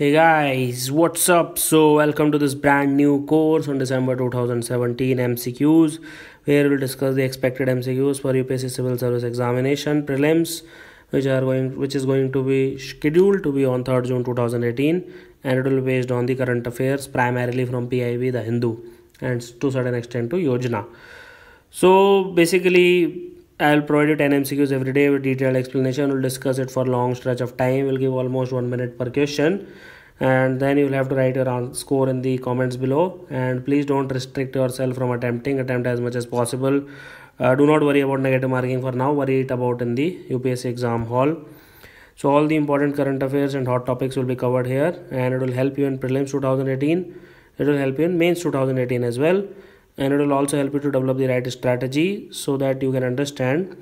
Hey guys, what's up? So welcome to this brand new course on December 2017 MCQs, where we'll discuss the expected MCQs for UPSC Civil Service Examination prelims, which is going to be scheduled to be on 3rd June 2018, and it will be based on the current affairs primarily from PIB, The Hindu, and to a certain extent to Yojana. So basically, I'll provide you 10 MCQs every day with detailed explanation. We'll discuss it for a long stretch of time. We'll give almost 1 minute per question, and then you'll have to write your score in the comments below. And please don't restrict yourself from attempting. Attempt as much as possible. Do not worry about negative marking for now. Worry it about in the UPSC exam hall. So all the important current affairs and hot topics will be covered here, and it will help you in prelims 2018. It will help you in mains 2018 as well. And it will also help you to develop the right strategy so that you can understand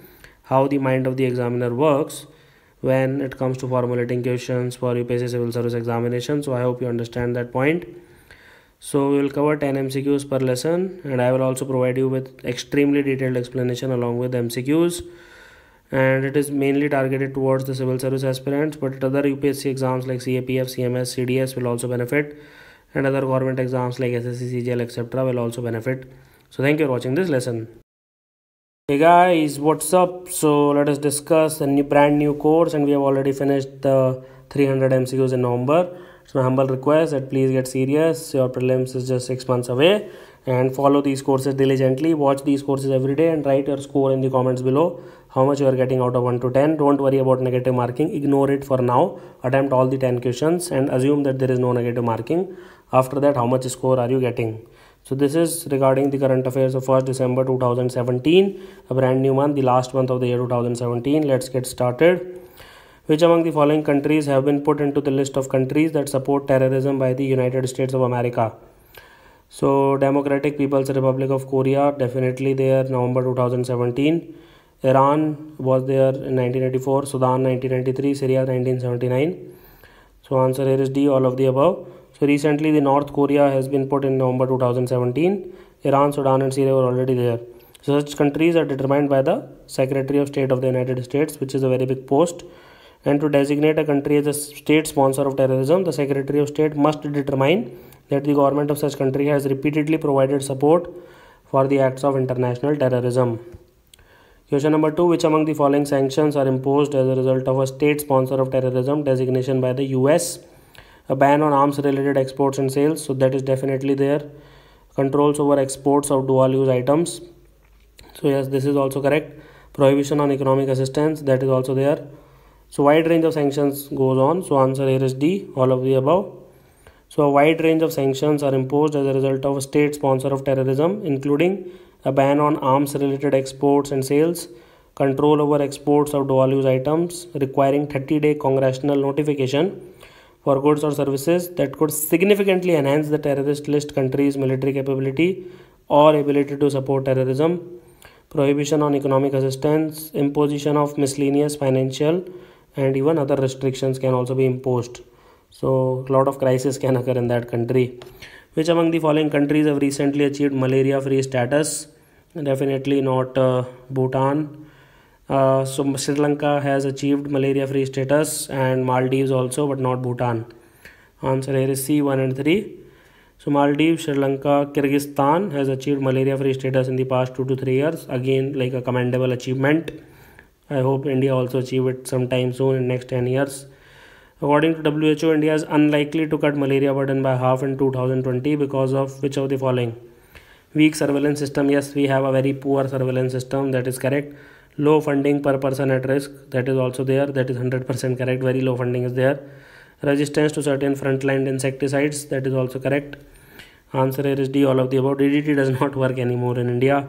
how the mind of the examiner works when it comes to formulating questions for UPSC Civil Service Examination. So I hope you understand that point. So we will cover 10 MCQs per lesson, and I will also provide you with extremely detailed explanation along with MCQs. And it is mainly targeted towards the civil service aspirants, but other UPSC exams like CAPF, CMS, CDS will also benefit. And other government exams like SSC, CGL, etc. will also benefit. So thank you for watching this lesson. Hey guys, what's up? So let us discuss a new, brand new course, and we have already finished the 300 MCQs in November. So my humble request that please get serious. Your prelims is just 6 months away, and follow these courses diligently. Watch these courses every day and write your score in the comments below. How much you are getting out of 1 to 10. Don't worry about negative marking. Ignore it for now. Attempt all the 10 questions and assume that there is no negative marking. After that, how much score are you getting? So this is regarding the current affairs of 1st December 2017, a brand new month, the last month of the year 2017. Let's get started. Which among the following countries have been put into the list of countries that support terrorism by the United States of America? So Democratic People's Republic of Korea, definitely there, November 2017. Iran was there in 1984, Sudan 1993, Syria 1979. So answer here is D, all of the above. So recently the North Korea has been put in November 2017. Iran, Sudan and Syria were already there. So such countries are determined by the Secretary of State of the United States, which is a very big post. And to designate a country as a state sponsor of terrorism, the Secretary of State must determine that the government of such country has repeatedly provided support for the acts of international terrorism. Question number 2. Which among the following sanctions are imposed as a result of a state sponsor of terrorism designation by the US? A ban on arms related exports and sales, so that is definitely there. Controls over exports of dual use items, so yes, this is also correct. Prohibition on economic assistance, that is also there. So wide range of sanctions goes on, so answer here is D, all of the above. So a wide range of sanctions are imposed as a result of a state sponsor of terrorism, including a ban on arms related exports and sales, control over exports of dual use items, requiring 30-day congressional notification for goods or services that could significantly enhance the terrorist list country's military capability or ability to support terrorism, prohibition on economic assistance, imposition of miscellaneous financial and even other restrictions can also be imposed. So a lot of crises can occur in that country. Which among the following countries have recently achieved malaria-free status? Definitely not Bhutan. So Sri Lanka has achieved malaria-free status, and Maldives also, but not Bhutan. Answer here is C, 1 and 3. So Maldives, Sri Lanka, Kyrgyzstan has achieved malaria-free status in the past 2 to 3 years. Again, like a commendable achievement. I hope India also achieve it sometime soon in next 10 years. According to WHO, India is unlikely to cut malaria burden by half in 2020 because of which of the following? Weak surveillance system. Yes, we have a very poor surveillance system. That is correct. Low funding per person at risk. That is also there. That is 100% correct. Very low funding is there. Resistance to certain frontline insecticides. That is also correct. Answer here is D, all of the above. DDT does not work anymore in India.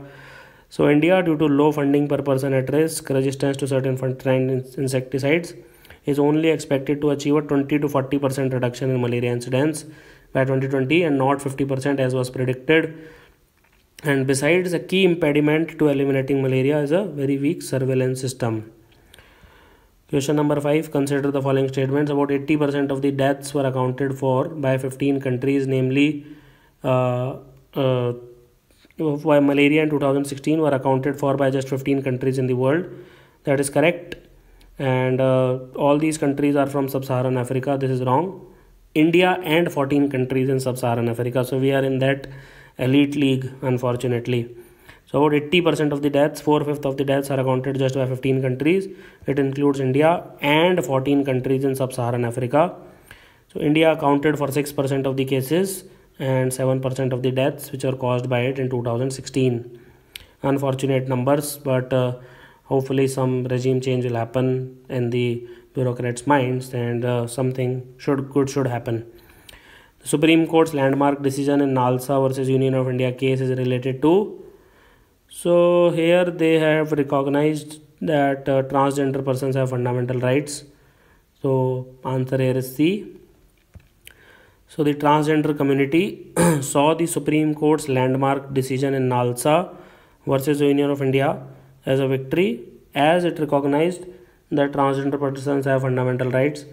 So India, due to low funding per person at risk, resistance to certain frontline insecticides, is only expected to achieve a 20 to 40% reduction in malaria incidence by 2020 and not 50% as was predicted. And besides, a key impediment to eliminating malaria is a very weak surveillance system. Question number 5. Consider the following statements. About 80% of the deaths were accounted for by 15 countries, namely why malaria in 2016 were accounted for by just 15 countries in the world. That is correct. And all these countries are from sub-Saharan Africa. This is wrong. India and 14 countries in sub-Saharan Africa. So we are in that elite league, unfortunately. So about 80% of the deaths, 4/5 of the deaths are accounted just by 15 countries. It includes India and 14 countries in sub-Saharan Africa. So India accounted for 6% of the cases and 7% of the deaths which are caused by it in 2016. Unfortunate numbers, but hopefully some regime change will happen in the bureaucrats' minds, and something should happen. The Supreme Court's landmark decision in Nalsa versus Union of India case is related to. So here they have recognized that transgender persons have fundamental rights. So answer here is C. So the transgender community saw the Supreme Court's landmark decision in Nalsa versus Union of India as a victory, as it recognized that transgender persons have fundamental rights.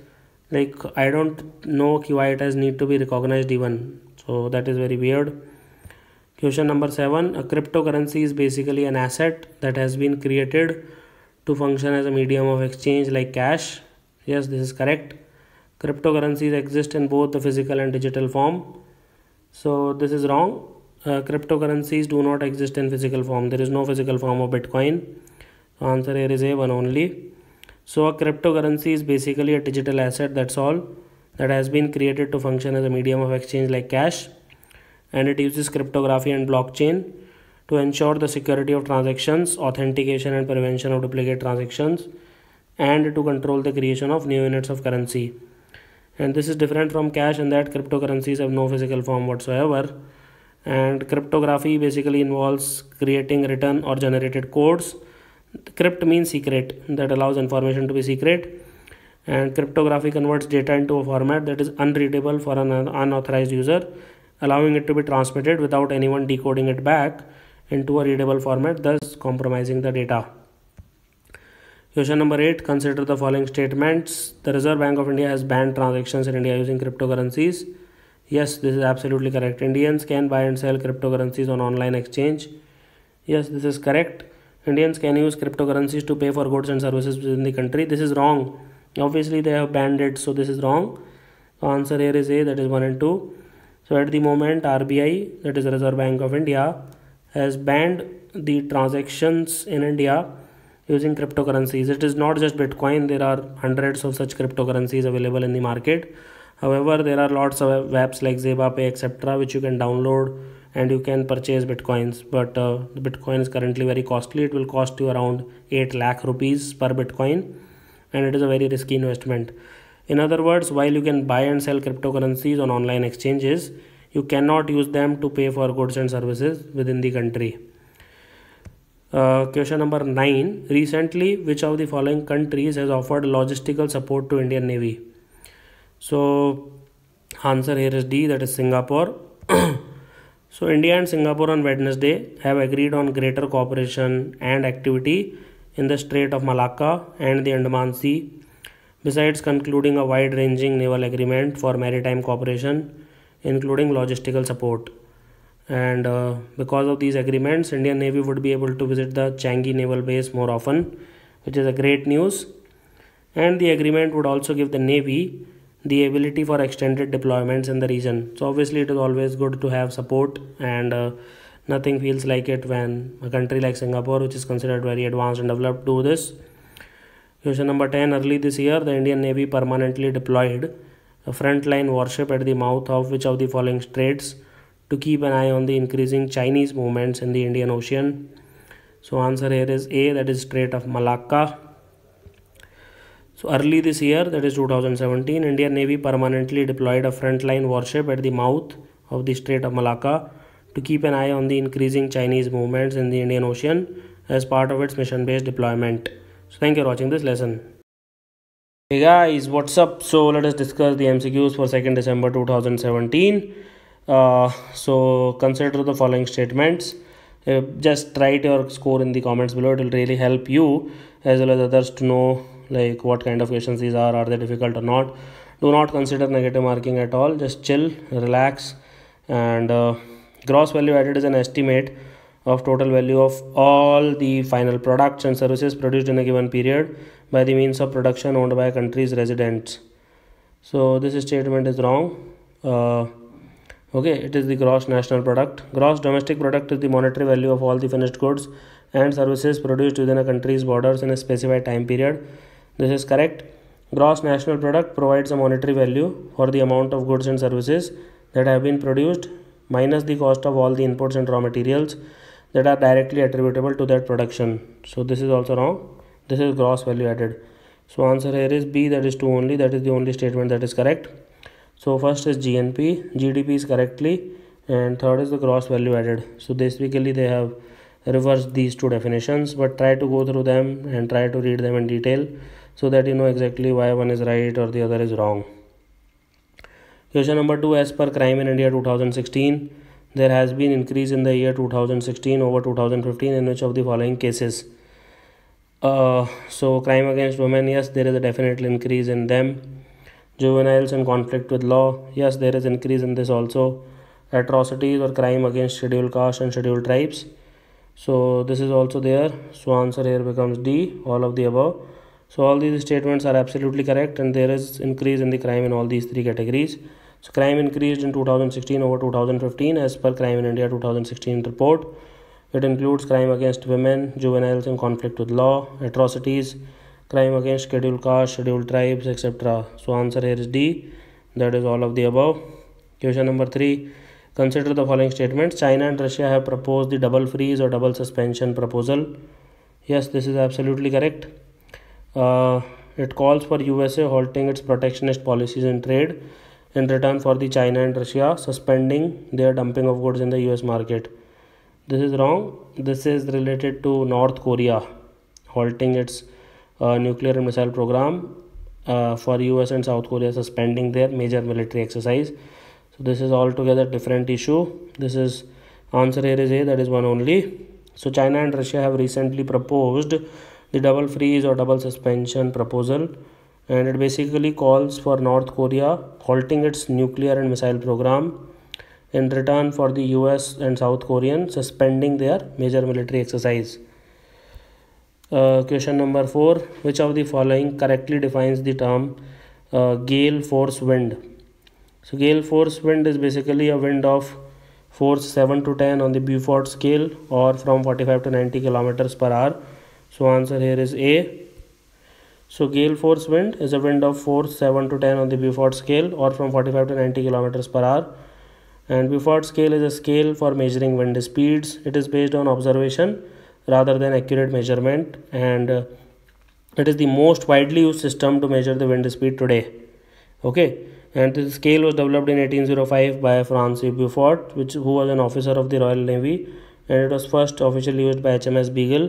Like, I don't know why it has need to be recognized even. So that is very weird. Question number 7. A cryptocurrency is basically an asset that has been created to function as a medium of exchange like cash. Yes, this is correct. Cryptocurrencies exist in both the physical and digital form. So this is wrong. Cryptocurrencies do not exist in physical form. There is no physical form of Bitcoin. So answer here is A, one only. So a cryptocurrency is basically a digital asset, that's all, that has been created to function as a medium of exchange like cash, and it uses cryptography and blockchain to ensure the security of transactions, authentication and prevention of duplicate transactions, and to control the creation of new units of currency. And this is different from cash in that cryptocurrencies have no physical form whatsoever, and cryptography basically involves creating written or generated codes. Crypt means secret, that allows information to be secret, and cryptography converts data into a format that is unreadable for an unauthorized user, allowing it to be transmitted without anyone decoding it back into a readable format, thus compromising the data. Question number 8. Consider the following statements. The Reserve Bank of India has banned transactions in India using cryptocurrencies. Yes, this is absolutely correct. Indians can buy and sell cryptocurrencies on online exchange. Yes, this is correct. Indians can use cryptocurrencies to pay for goods and services within the country. This is wrong. Obviously, they have banned it, so this is wrong. The answer here is A, that is 1 and 2. So at the moment, RBI, that is the Reserve Bank of India, has banned the transactions in India using cryptocurrencies. It is not just Bitcoin. There are hundreds of such cryptocurrencies available in the market. However, there are lots of apps like ZebaPay, etc., which you can download and you can purchase Bitcoins. But the Bitcoin is currently very costly. It will cost you around 8 lakh rupees per Bitcoin, and it is a very risky investment. In other words, while you can buy and sell cryptocurrencies on online exchanges, you cannot use them to pay for goods and services within the country. Question number 9. Recently, which of the following countries has offered logistical support to Indian Navy? So answer here is D, that is Singapore. So India and Singapore on Wednesday have agreed on greater cooperation and activity in the Strait of Malacca and the Andaman Sea, besides concluding a wide-ranging naval agreement for maritime cooperation, including logistical support. And because of these agreements, Indian Navy would be able to visit the Changi Naval Base more often, which is a great news. And the agreement would also give the Navy the ability for extended deployments in the region. So obviously it is always good to have support, and nothing feels like it when a country like Singapore, which is considered very advanced and developed, do this. Question number 10. Early this year, the Indian Navy permanently deployed a frontline warship at the mouth of which of the following straits to keep an eye on the increasing Chinese movements in the Indian Ocean. So answer here is A, that is Strait of Malacca. So early this year, that is 2017, Indian Navy permanently deployed a frontline warship at the mouth of the Strait of Malacca to keep an eye on the increasing Chinese movements in the Indian Ocean as part of its mission-based deployment. So thank you for watching this lesson. Hey guys, what's up? So let us discuss the MCQs for 2nd December 2017. So consider the following statements. Just write your score in the comments below. It will really help you as well as others to know like what kind of questions these are they difficult or not. Do not consider negative marking at all. Just chill, relax, and gross value added is an estimate of total value of all the final products and services produced in a given period by the means of production owned by a country's residents. So this statement is wrong. Okay, it is the gross national product. Gross domestic product is the monetary value of all the finished goods and services produced within a country's borders in a specified time period. This is correct. Gross national product provides a monetary value for the amount of goods and services that have been produced minus the cost of all the inputs and raw materials that are directly attributable to that production. So this is also wrong. This is gross value added. So answer here is B, that is 2 only. That is the only statement that is correct. So first is GNP, GDP is correctly, and third is the gross value added. So basically they have reversed these two definitions, but try to go through them and try to read them in detail so that you know exactly why one is right or the other is wrong. Question number 2, as per crime in India 2016, there has been increase in the year 2016 over 2015 in which of the following cases? So crime against women, yes, there is a definite increase in them. Juveniles in conflict with law, yes, there is increase in this also. Atrocities or crime against scheduled caste and scheduled tribes, so this is also there. So answer here becomes D, all of the above. So all these statements are absolutely correct, and there is increase in the crime in all these three categories. So crime increased in 2016 over 2015 as per Crime in India 2016 report. It includes crime against women, juveniles in conflict with law, atrocities, crime against scheduled caste, scheduled tribes, etc. So answer here is D, that is all of the above. Question number 3, consider the following statements. China and Russia have proposed the double freeze or double suspension proposal. Yes, this is absolutely correct. It calls for USA halting its protectionist policies in trade in return for the China and Russia suspending their dumping of goods in the US market. This is wrong. This is related to North Korea halting its nuclear and missile program for US and South Korea suspending their major military exercise. So this is altogether different issue. This is answer here is A, that is one only. So China and Russia have recently proposed the double freeze or double suspension proposal, and it basically calls for North Korea halting its nuclear and missile program in return for the US and South Korean suspending their major military exercise. Question number 4, which of the following correctly defines the term gale force wind? So gale force wind is basically a wind of force 7 to 10 on the Beaufort scale, or from 45 to 90 kilometers per hour. So answer here is A. So gale force wind is a wind of force 7 to 10 on the Beaufort scale, or from 45 to 90 kilometers per hour. And Beaufort scale is a scale for measuring wind speeds. It is based on observation rather than accurate measurement, and it is the most widely used system to measure the wind speed today. Okay, and this scale was developed in 1805 by Francis Beaufort, who was an officer of the Royal Navy, and it was first officially used by HMS Beagle.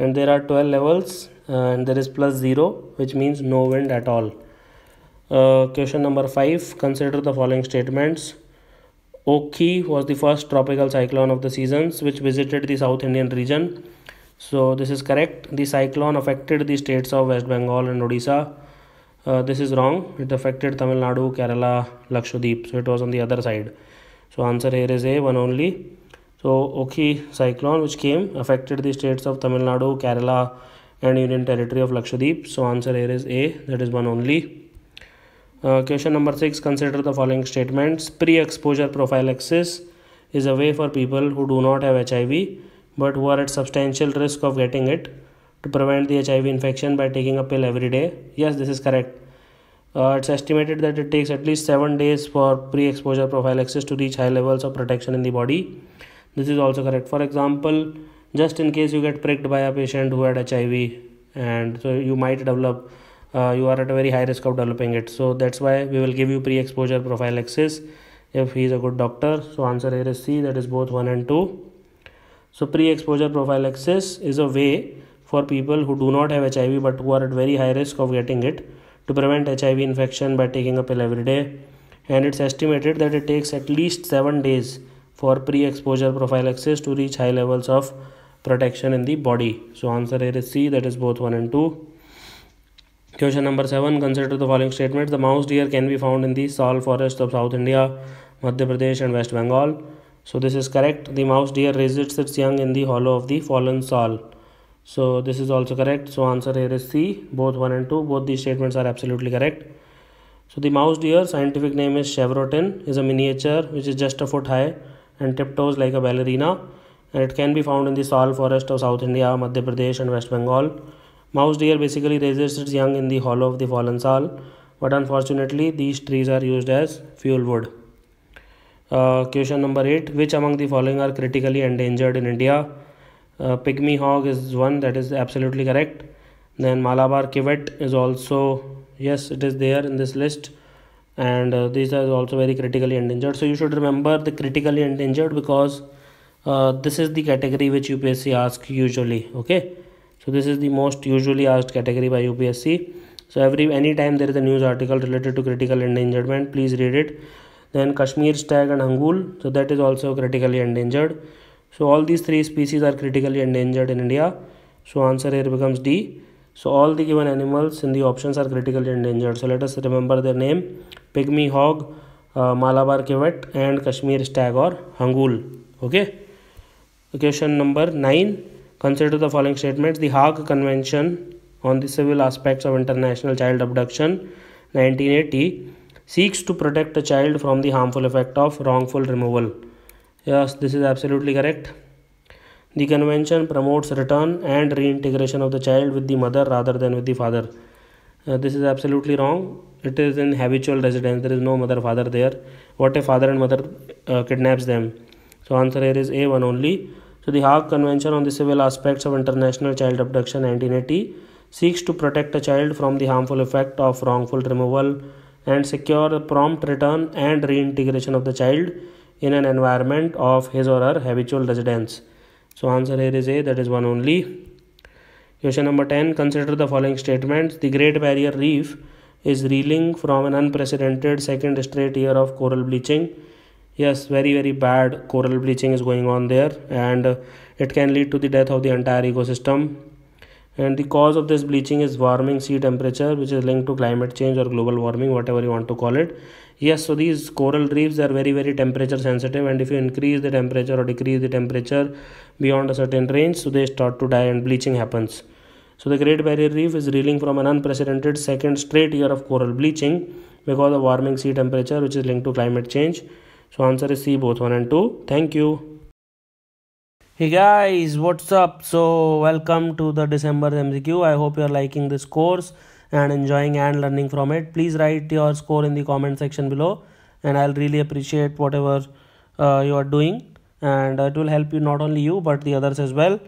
And there are 12 levels, and there is +0, which means no wind at all. Question number 5, consider the following statements. Okhi was the first tropical cyclone of the seasons which visited the South Indian region. So this is correct. The cyclone affected the states of West Bengal and Odisha. This is wrong. It affected Tamil Nadu, Kerala, Lakshadweep. So it was on the other side. So answer here is A, one only. So Okhi cyclone which came affected the states of Tamil Nadu, Kerala and Union Territory of Lakshadweep. So answer here is A, that is one only. Question number 6, consider the following statements. Pre-exposure prophylaxis is a way for people who do not have HIV but who are at substantial risk of getting it to prevent the HIV infection by taking a pill every day. Yes, this is correct. It's estimated that it takes at least 7 days for pre-exposure prophylaxis to reach high levels of protection in the body. This is also correct. For example, just in case you get pricked by a patient who had HIV, and so you might develop you are at a very high risk of developing it. So that's why we will give you pre-exposure prophylaxis if he is a good doctor. So answer here is C, that is both 1 and 2. So pre-exposure prophylaxis is a way for people who do not have HIV but who are at very high risk of getting it to prevent HIV infection by taking a pill every day. And it's estimated that it takes at least 7 days for pre-exposure prophylaxis to reach high levels of protection in the body. So answer here is C, that is both 1 and 2. Question number 7, consider the following statements. The mouse deer can be found in the sal forest of South India, Madhya Pradesh and West Bengal. So this is correct. The mouse deer raises its young in the hollow of the fallen sal. So this is also correct. So answer here is C, both 1 and 2. Both these statements are absolutely correct. So the mouse deer, scientific name is chevrotin, is a miniature which is just a foot high and tiptoes like a ballerina, and it can be found in the sal forest of South India, Madhya Pradesh and West Bengal. Mouse deer basically raises its young in the hollow of the fallen sal, but unfortunately these trees are used as fuel wood. Question number 8. Which among the following are critically endangered in India? Pygmy hog is one, that is absolutely correct. Then Malabar civet is also, yes, it is there in this list, and these are also very critically endangered. So you should remember the critically endangered, because this is the category which UPSC asks usually. Okay, so this is the most usually asked category by UPSC. So anytime there is a news article related to critical endangerment, please read it. Then Kashmir stag and hangul, so that is also critically endangered. So all these three species are critically endangered in India. So answer here becomes D. So all the given animals in the options are critically endangered. So let us remember their name: pygmy hog, Malabar civet, and Kashmir stag or hangul. Okay. Question number 9. Consider the following statements. The Hague Convention on the Civil Aspects of International Child Abduction, 1980, seeks to protect a child from the harmful effect of wrongful removal. Yes, this is absolutely correct. The convention promotes return and reintegration of the child with the mother rather than with the father. This is absolutely wrong. It is in habitual residence. There is no mother father there. What if father and mother kidnaps them? So answer here is A1 only. So the Hague Convention on the Civil Aspects of International Child Abduction, 1980, seeks to protect a child from the harmful effect of wrongful removal and secure a prompt return and reintegration of the child in an environment of his or her habitual residence. So answer here is A, that is one only. Question number 10. Consider the following statements. The Great Barrier Reef is reeling from an unprecedented second straight year of coral bleaching. Yes, very, very bad coral bleaching is going on there, and it can lead to the death of the entire ecosystem. And the cause of this bleaching is warming sea temperature, which is linked to climate change or global warming, whatever you want to call it. Yes, so these coral reefs are very, very temperature sensitive, and if you increase the temperature or decrease the temperature beyond a certain range, so they start to die and bleaching happens. So the Great Barrier Reef is reeling from an unprecedented second straight year of coral bleaching because of warming sea temperature, which is linked to climate change. So answer is C, both 1 and 2. Thank you. Hey guys, what's up? So welcome to the December MCQ. I hope you're liking this course and enjoying and learning from it. Please write your score in the comment section below, and I'll really appreciate whatever you are doing, and it will help you, not only you but the others as well.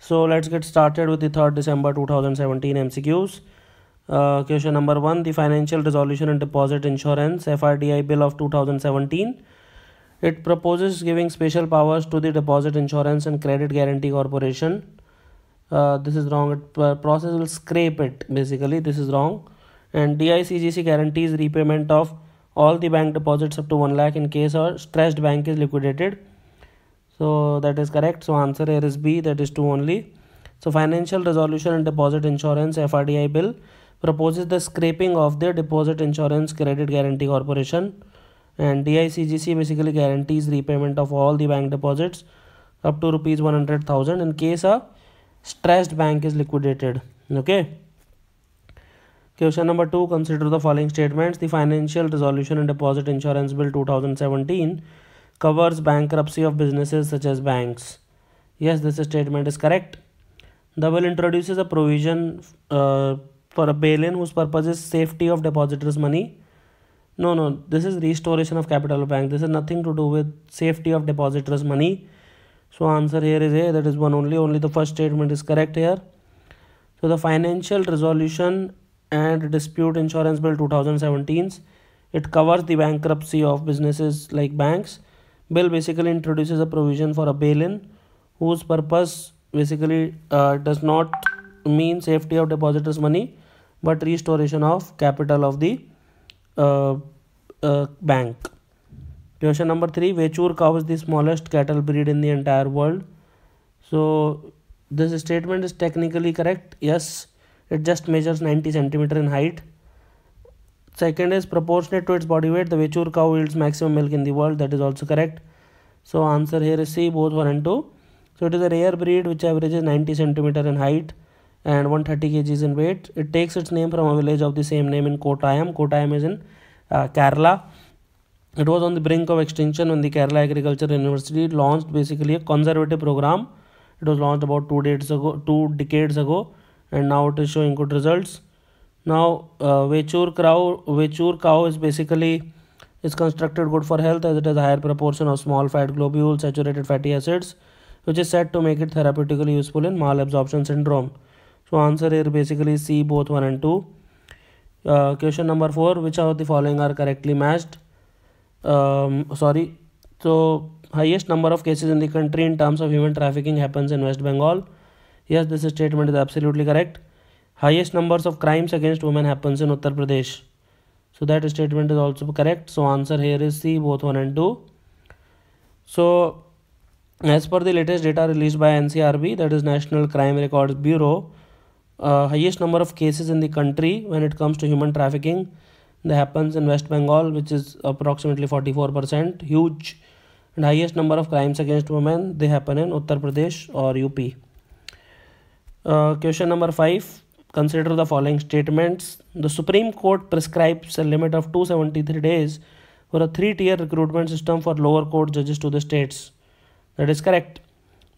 So let's get started with the 3rd December 2017 MCQs. Question number 1. The Financial Resolution and Deposit Insurance FRDI Bill of 2017. It proposes giving special powers to the Deposit Insurance and Credit Guarantee Corporation. This is wrong. Process will scrape it. Basically, this is wrong. And DICGC guarantees repayment of all the bank deposits up to 1 lakh in case a stressed bank is liquidated. So that is correct. So answer here is B, that is 2 only. So Financial Resolution and Deposit Insurance FRDI Bill proposes the scraping of the Deposit Insurance Credit Guarantee Corporation. And DICGC basically guarantees repayment of all the bank deposits up to rupees 100,000 in case a stressed bank is liquidated. Okay. Question number 2. Consider the following statements. The Financial Resolution and Deposit Insurance Bill 2017 covers bankruptcy of businesses such as banks. Yes, this statement is correct. The bill introduces a provision for a bail-in whose purpose is safety of depositors' money. No, this is restoration of capital of bank. This is nothing to do with safety of depositors' money. So answer here is A, that is 1 only. Only the first statement is correct here. So the Financial Resolution and Dispute Insurance Bill 2017, it covers the bankruptcy of businesses like banks. Bill basically introduces a provision for a bail-in whose purpose basically does not mean safety of depositors' money, but restoration of capital of the bank. Question number 3. Vechur cow is the smallest cattle breed in the entire world. So this statement is technically correct. Yes, it just measures 90 centimeter in height. Second is proportionate to its body weight. The Vechur cow yields maximum milk in the world. That is also correct. So answer here is C, both 1 and 2. So it is a rare breed which averages 90 centimeter in height and 130 kg in weight. It takes its name from a village of the same name in Kottayam. Kottayam is in Kerala. It was on the brink of extinction when the Kerala Agriculture University launched basically a conservative program. It was launched about two decades ago, and now it is showing good results. Now, Vechur cow is basically is constructed good for health as it has a higher proportion of small fat globules, saturated fatty acids, which is said to make it therapeutically useful in malabsorption syndrome. So answer here basically C, both 1 and 2. Question number 4, which of the following are correctly matched? So highest number of cases in the country in terms of human trafficking happens in West Bengal. Yes, this statement is absolutely correct. Highest numbers of crimes against women happens in Uttar Pradesh. So that statement is also correct. So answer here is C, both 1 and 2. So as per the latest data released by NCRB, that is National Crime Records Bureau, highest number of cases in the country when it comes to human trafficking that happens in West Bengal, which is approximately 44%, huge. And highest number of crimes against women, they happen in Uttar Pradesh or UP. Question number 5. Consider the following statements. The Supreme Court prescribes a limit of 273 days for a 3-tier recruitment system for lower court judges to the states. That is correct.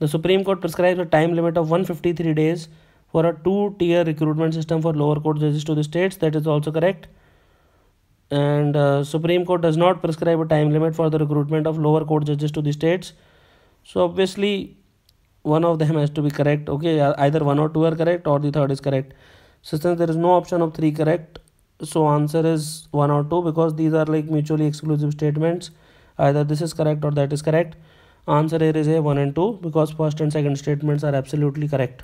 The Supreme Court prescribes a time limit of 153 days for a 2-tier recruitment system for lower court judges to the states. That is also correct. And Supreme Court does not prescribe a time limit for the recruitment of lower court judges to the states. So obviously one of them has to be correct. Okay, either 1 or 2 are correct, or the third is correct. So since there is no option of 3 correct, so answer is 1 or 2, because these are like mutually exclusive statements. Either this is correct or that is correct. Answer here is A, 1 and 2, because first and second statements are absolutely correct.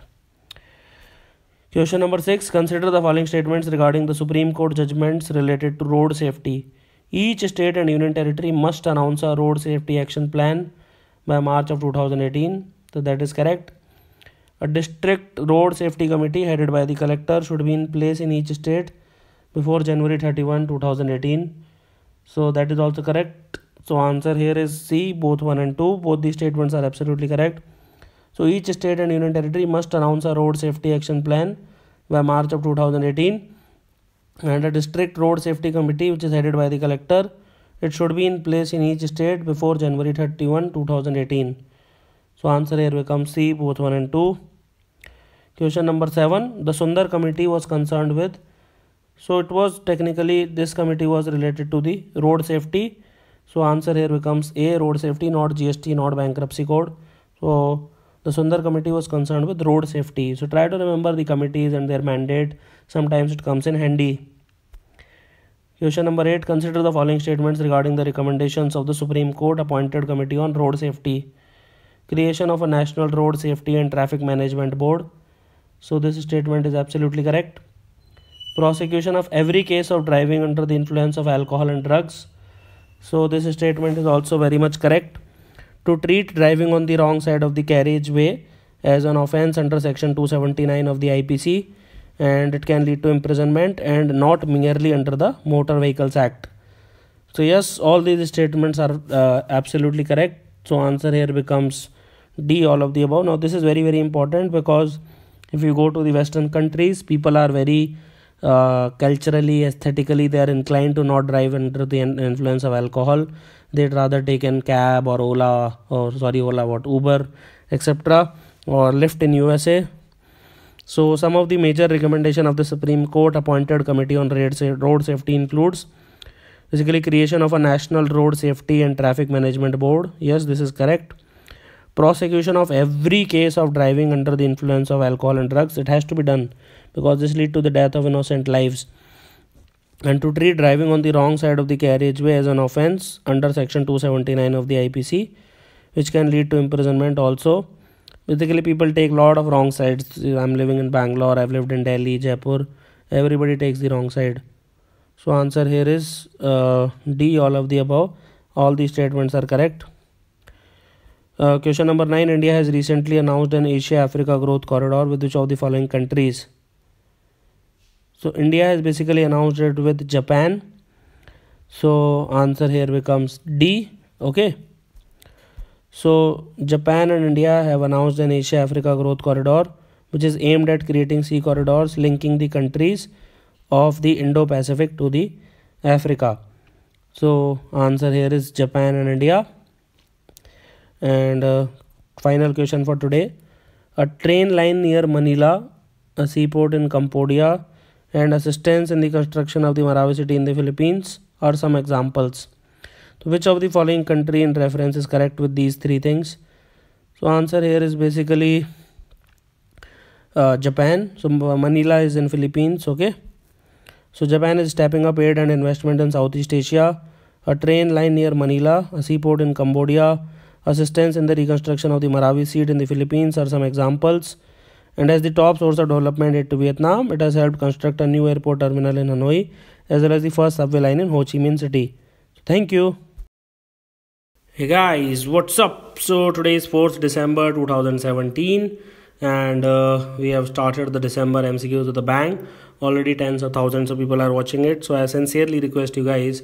Question number 6. Consider the following statements regarding the Supreme Court judgments related to road safety. Each state and union territory must announce a road safety action plan by March of 2018. So that is correct. A district road safety committee headed by the collector should be in place in each state before January 31, 2018. So that is also correct. So answer here is C, both 1 and 2. Both these statements are absolutely correct. So each state and union territory must announce a road safety action plan by March of 2018. And a district road safety committee which is headed by the collector, it should be in place in each state before January 31, 2018. So answer here becomes C, both 1 and 2. Question number 7. The Sundar committee was concerned with. So it was technically, this committee was related to the road safety. So answer here becomes A, road safety, not GST, not bankruptcy code. So the Sundar committee was concerned with road safety. So try to remember the committees and their mandate. Sometimes it comes in handy. Question number 8. Consider the following statements regarding the recommendations of the Supreme Court appointed committee on road safety. Creation of a National Road Safety and Traffic Management Board. So this statement is absolutely correct. Prosecution of every case of driving under the influence of alcohol and drugs. So this statement is also very much correct. To treat driving on the wrong side of the carriageway as an offence under section 279 of the IPC, and it can lead to imprisonment and not merely under the Motor Vehicles Act. So yes, all these statements are absolutely correct. So answer here becomes D, all of the above. Now this is very, very important, because if you go to the Western countries, people are very culturally, aesthetically, they are inclined to not drive under the influence of alcohol. They'd rather take an cab or Uber, etc., or Lyft in USA. So some of the major recommendation of the Supreme Court appointed committee on road safety includes basically creation of a National Road Safety and Traffic Management Board. Yes, this is correct. Prosecution of every case of driving under the influence of alcohol and drugs. It has to be done, because this leads to the death of innocent lives. And to treat driving on the wrong side of the carriageway as an offence under section 279 of the IPC, which can lead to imprisonment also. Basically, people take a lot of wrong sides. I'm living in Bangalore, I've lived in Delhi, Jaipur. Everybody takes the wrong side. So answer here is D, all of the above. All these statements are correct. Question number 9. India has recently announced an Asia-Africa growth corridor with which of the following countries? So India has basically announced it with Japan. So answer here becomes D. Okay. So Japan and India have announced an Asia-Africa growth corridor, which is aimed at creating sea corridors linking the countries of the Indo-Pacific to the Africa. So answer here is Japan and India. And final question for today. A train line near Manila, a seaport in Cambodia, and assistance in the construction of the Marawi city in the Philippines are some examples. So which of the following country in reference is correct with these three things? So answer here is basically Japan. So Manila is in Philippines, okay. So Japan is stepping up aid and investment in Southeast Asia. A train line near Manila, a seaport in Cambodia, assistance in the reconstruction of the Marawi seat in the Philippines are some examples. And as the top source of development aid to Vietnam, it has helped construct a new airport terminal in Hanoi, as well as the first subway line in Ho Chi Minh City. So thank you. Hey guys, what's up? So today is 4th December 2017 and we have started the December MCQs with a bang. Already tens of thousands of people are watching it. So I sincerely request you guys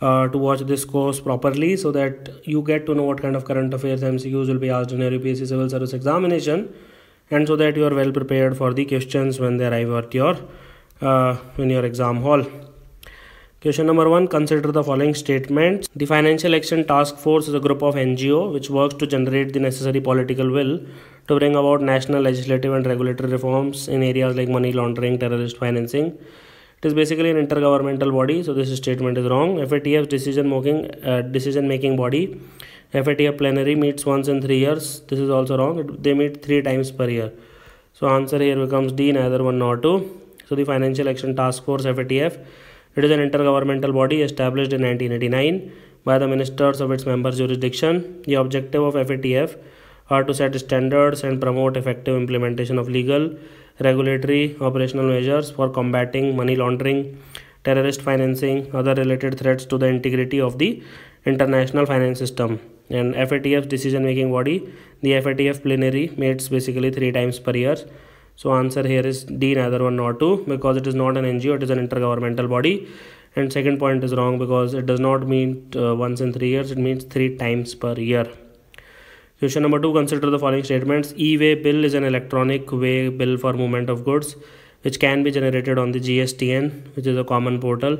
to watch this course properly so that you get to know what kind of current affairs MCQs will be asked in your UPSC Civil Service examination, and so that you are well prepared for the questions when they arrive at your in your exam hall. Question number 1, consider the following statements. The Financial Action Task Force is a group of NGO which works to generate the necessary political will to bring about national legislative and regulatory reforms in areas like money laundering, terrorist financing. It is basically an intergovernmental body, so this statement is wrong. FATF decision making body. FATF plenary meets once in 3 years. This is also wrong. They meet 3 times per year. So answer here becomes D, neither one nor two. So the Financial Action Task Force, FATF, it is an intergovernmental body established in 1989 by the ministers of its members' jurisdiction. The objective of FATF are to set standards and promote effective implementation of legal, regulatory, operational measures for combating money laundering, terrorist financing, other related threats to the integrity of the international finance system. And FATF decision-making body, the FATF plenary meets basically 3 times per year. So answer here is D, neither one nor two, because it is not an NGO, it is an intergovernmental body. And second point is wrong because it does not meet once in 3 years, it means 3 times per year. Question number 2, consider the following statements. E-way bill is an electronic way bill for movement of goods which can be generated on the GSTN, which is a common portal.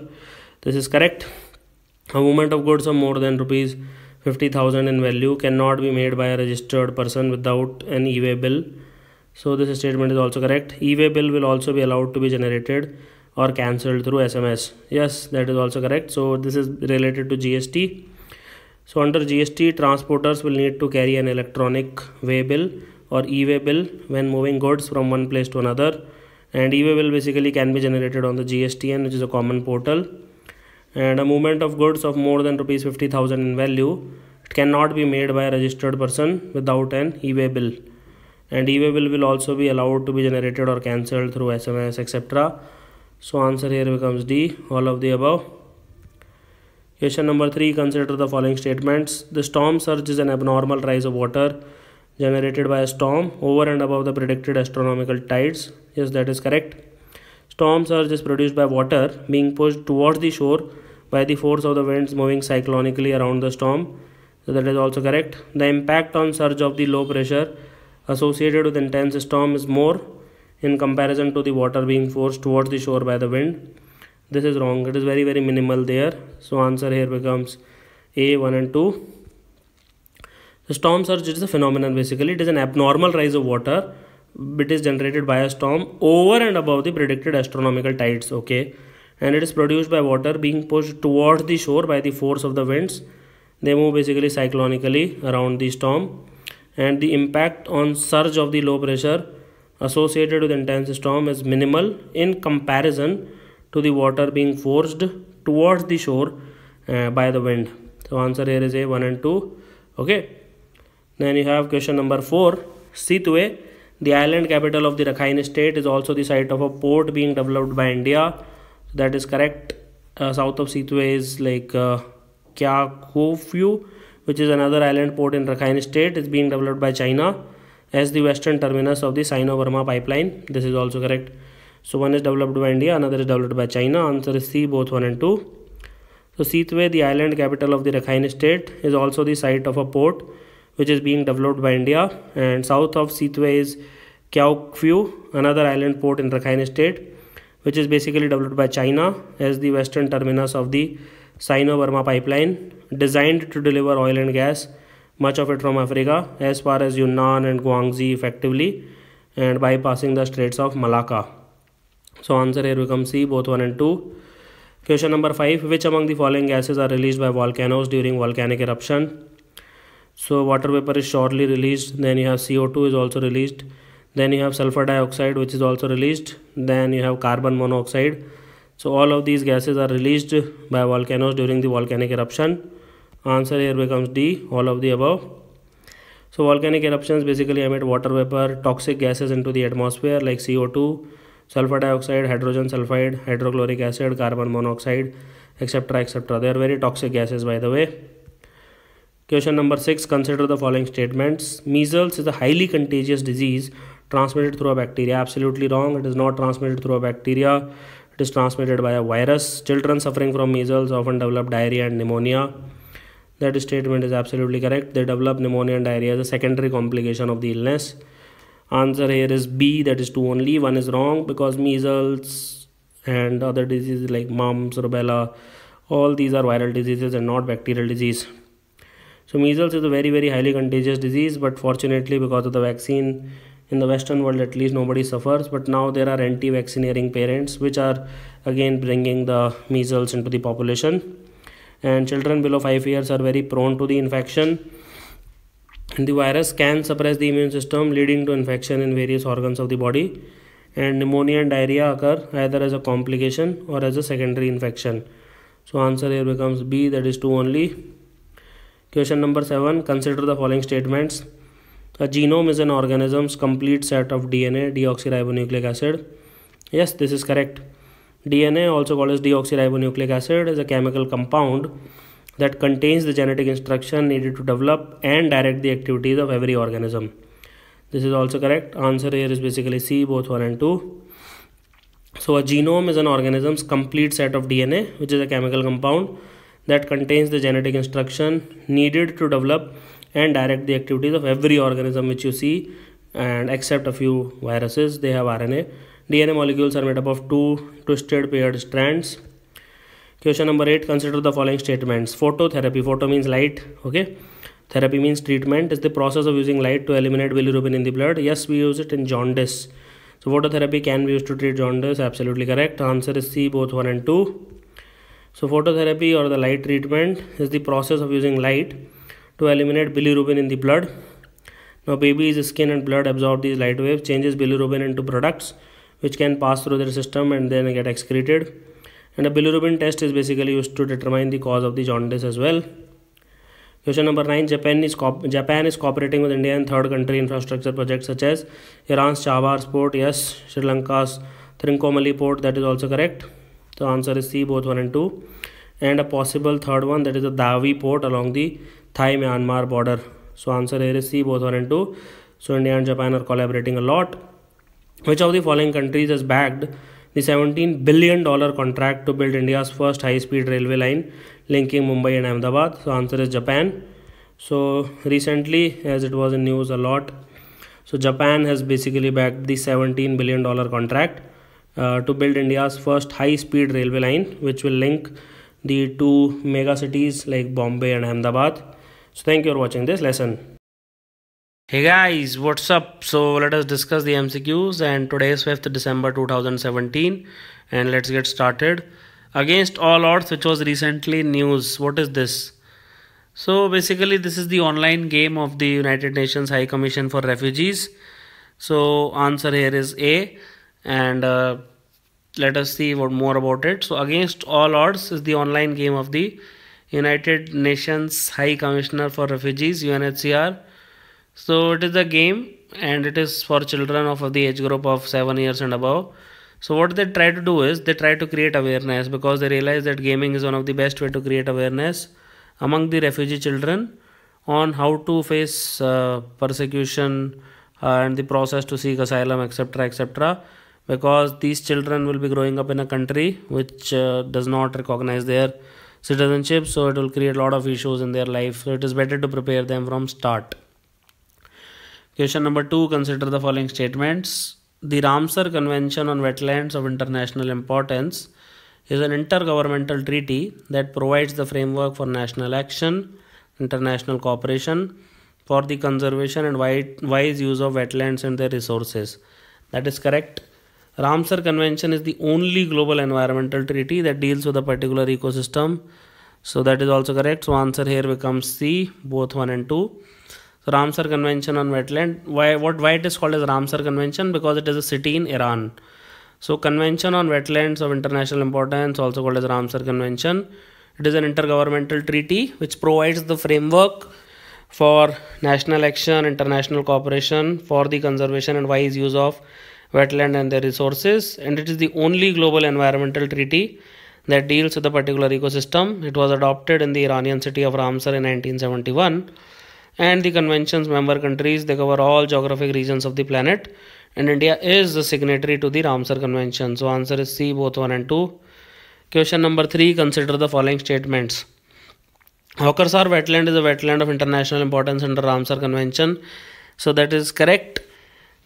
This is correct. A movement of goods of more than rupees 50,000 in value cannot be made by a registered person without an e-way bill. So this statement is also correct. E-way bill will also be allowed to be generated or cancelled through SMS. Yes, that is also correct. So this is related to GST. So under GST, transporters will need to carry an electronic way bill or e-way bill when moving goods from one place to another. And e-way bill basically can be generated on the GSTN, which is a common portal. And a movement of goods of more than rupees 50,000 in value, it cannot be made by a registered person without an e-way bill. And e-way bill will also be allowed to be generated or cancelled through SMS, etc. So answer here becomes D, all of the above. Question number 3, consider the following statements. The storm surge is an abnormal rise of water generated by a storm over and above the predicted astronomical tides. Yes, that is correct. Storm surge is produced by water being pushed towards the shore by the force of the winds moving cyclonically around the storm. So that is also correct. The impact on surge of the low pressure associated with intense storm is more in comparison to the water being forced towards the shore by the wind. This is wrong. It is very, very minimal there. So answer here becomes A, 1 and 2. The storm surge is a phenomenon basically. It is an abnormal rise of water. It is generated by a storm over and above the predicted astronomical tides. Okay. And it is produced by water being pushed towards the shore by the force of the winds. They move basically cyclonically around the storm. And the impact on surge of the low pressure associated with intense storm is minimal in comparison to the water being forced towards the shore by the wind. So answer here is A, 1 and 2. Okay. Then you have question number 4. Sittwe, the island capital of the Rakhine State, is also the site of a port being developed by India. That is correct. South of Sittwe is like Kyaukphyu, which is another island port in Rakhine State, is being developed by China as the western terminus of the Sino-Burma pipeline. This is also correct. So one is developed by India, another is developed by China. Answer is C, both 1 and 2. So Sittwe, the island capital of the Rakhine State, is also the site of a port which is being developed by India. And south of Sittwe is Kyaukphyu, another island port in Rakhine State, which is basically developed by China as the western terminus of the Sino-Burma pipeline, designed to deliver oil and gas, much of it from Africa, as far as Yunnan and Guangxi effectively, and bypassing the Straits of Malacca. So answer here becomes C, both 1 and 2. Question number 5. Which among the following gases are released by volcanoes during volcanic eruption? So water vapor is shortly released, then you have CO2 is also released, then you have sulfur dioxide which is also released, then you have carbon monoxide. So all of these gases are released by volcanoes during the volcanic eruption. Answer here becomes D, all of the above. So volcanic eruptions basically emit water vapor, toxic gases into the atmosphere like CO2, sulfur dioxide, hydrogen sulfide, hydrochloric acid, carbon monoxide, etc. etc. They are very toxic gases, by the way. Question number 6. Consider the following statements. Measles is a highly contagious disease transmitted through a bacteria. Absolutely wrong. It is not transmitted through a bacteria. It is transmitted by a virus. Children suffering from measles often develop diarrhea and pneumonia. That statement is absolutely correct. They develop pneumonia and diarrhea as a secondary complication of the illness. Answer here is B, that is 2 only. 1 is wrong because measles and other diseases like mumps, rubella, all these are viral diseases and not bacterial disease. So measles is a very highly contagious disease, but fortunately because of the vaccine in the Western world at least nobody suffers, but now there are anti-vaccineering parents which are again bringing the measles into the population, and children below 5 years are very prone to the infection, and the virus can suppress the immune system leading to infection in various organs of the body, and pneumonia and diarrhea occur either as a complication or as a secondary infection. So answer here becomes B, that is 2 only. Question number 7. Consider the following statements. A genome is an organism's complete set of DNA, deoxyribonucleic acid. Yes, this is correct. DNA, also called as deoxyribonucleic acid, is a chemical compound that contains the genetic instruction needed to develop and direct the activities of every organism. This is also correct. Answer here is basically C, both 1 and 2. So a genome is an organism's complete set of DNA, which is a chemical compound that contains the genetic instruction needed to develop and direct the activities of every organism which you see, and except a few viruses, they have RNA. DNA molecules are made up of 2 twisted paired strands. Question number 8. Consider the following statements. Phototherapy, photo means light, okay, therapy means treatment, is the process of using light to eliminate bilirubin in the blood. Yes, we use it in jaundice. So phototherapy can be used to treat jaundice, absolutely correct. Answer is C, both 1 and 2. So phototherapy or the light treatment is the process of using light to eliminate bilirubin in the blood. Now baby's skin and blood absorb these light waves, changes bilirubin into products which can pass through their system and then get excreted. And a bilirubin test is basically used to determine the cause of the jaundice as well. Question number 9. Japan is cooperating with India in third country infrastructure projects such as Iran's Chabars port, yes, Sri Lanka's Trincomalee port, that is also correct. So answer is C, both 1 and 2. And a possible third one, that is the Davi port along the Thai-Myanmar border. So answer here is C, both 1 and 2. So India and Japan are collaborating a lot. Which of the following countries has backed the $17 billion contract to build India's first high-speed railway line linking Mumbai and Ahmedabad? So answer is Japan. So recently, as it was in news a lot, so Japan has basically backed the $17 billion contract to build India's first high-speed railway line which will link the two mega cities like Bombay and Ahmedabad. So thank you for watching this lesson. Hey guys, what's up? So let us discuss the MCQs, and today is 5th December 2017 and let's get started. Against all odds, which was recently news. What is this? So basically this is the online game of the United Nations High Commission for Refugees. So answer here is A. And let us see what more about it. So Against All Odds is the online game of the United Nations High Commissioner for Refugees, UNHCR. So it is a game and it is for children of the age group of 7 years and above. So what they try to do is they try to create awareness, because they realize that gaming is one of the best way to create awareness among the refugee children on how to face persecution and the process to seek asylum, etc. etc. Because these children will be growing up in a country which does not recognize their citizenship, so it will create a lot of issues in their life. So it is better to prepare them from start. Question number 2. Consider the following statements. The Ramsar Convention on Wetlands of International Importance is an intergovernmental treaty that provides the framework for national action, international cooperation for the conservation and wise use of wetlands and their resources. That is correct. Ramsar Convention is the only global environmental treaty that deals with a particular ecosystem. So that is also correct. So answer here becomes C, both 1 and 2. So Ramsar Convention on Wetland. Why it is called as Ramsar Convention? Because it is a city in Iran. So Convention on Wetlands of International Importance, also called as Ramsar Convention. It is an intergovernmental treaty which provides the framework for national action, international cooperation for the conservation and wise use of wetland and their resources, and it is the only global environmental treaty that deals with a particular ecosystem. It was adopted in the Iranian city of Ramsar in 1971, and the convention's member countries, they cover all geographic regions of the planet, and India is the signatory to the Ramsar Convention. So answer is C, both 1 and 2. Question number 3, consider the following statements. Hokarsar wetland is a wetland of international importance under Ramsar Convention. So that is correct.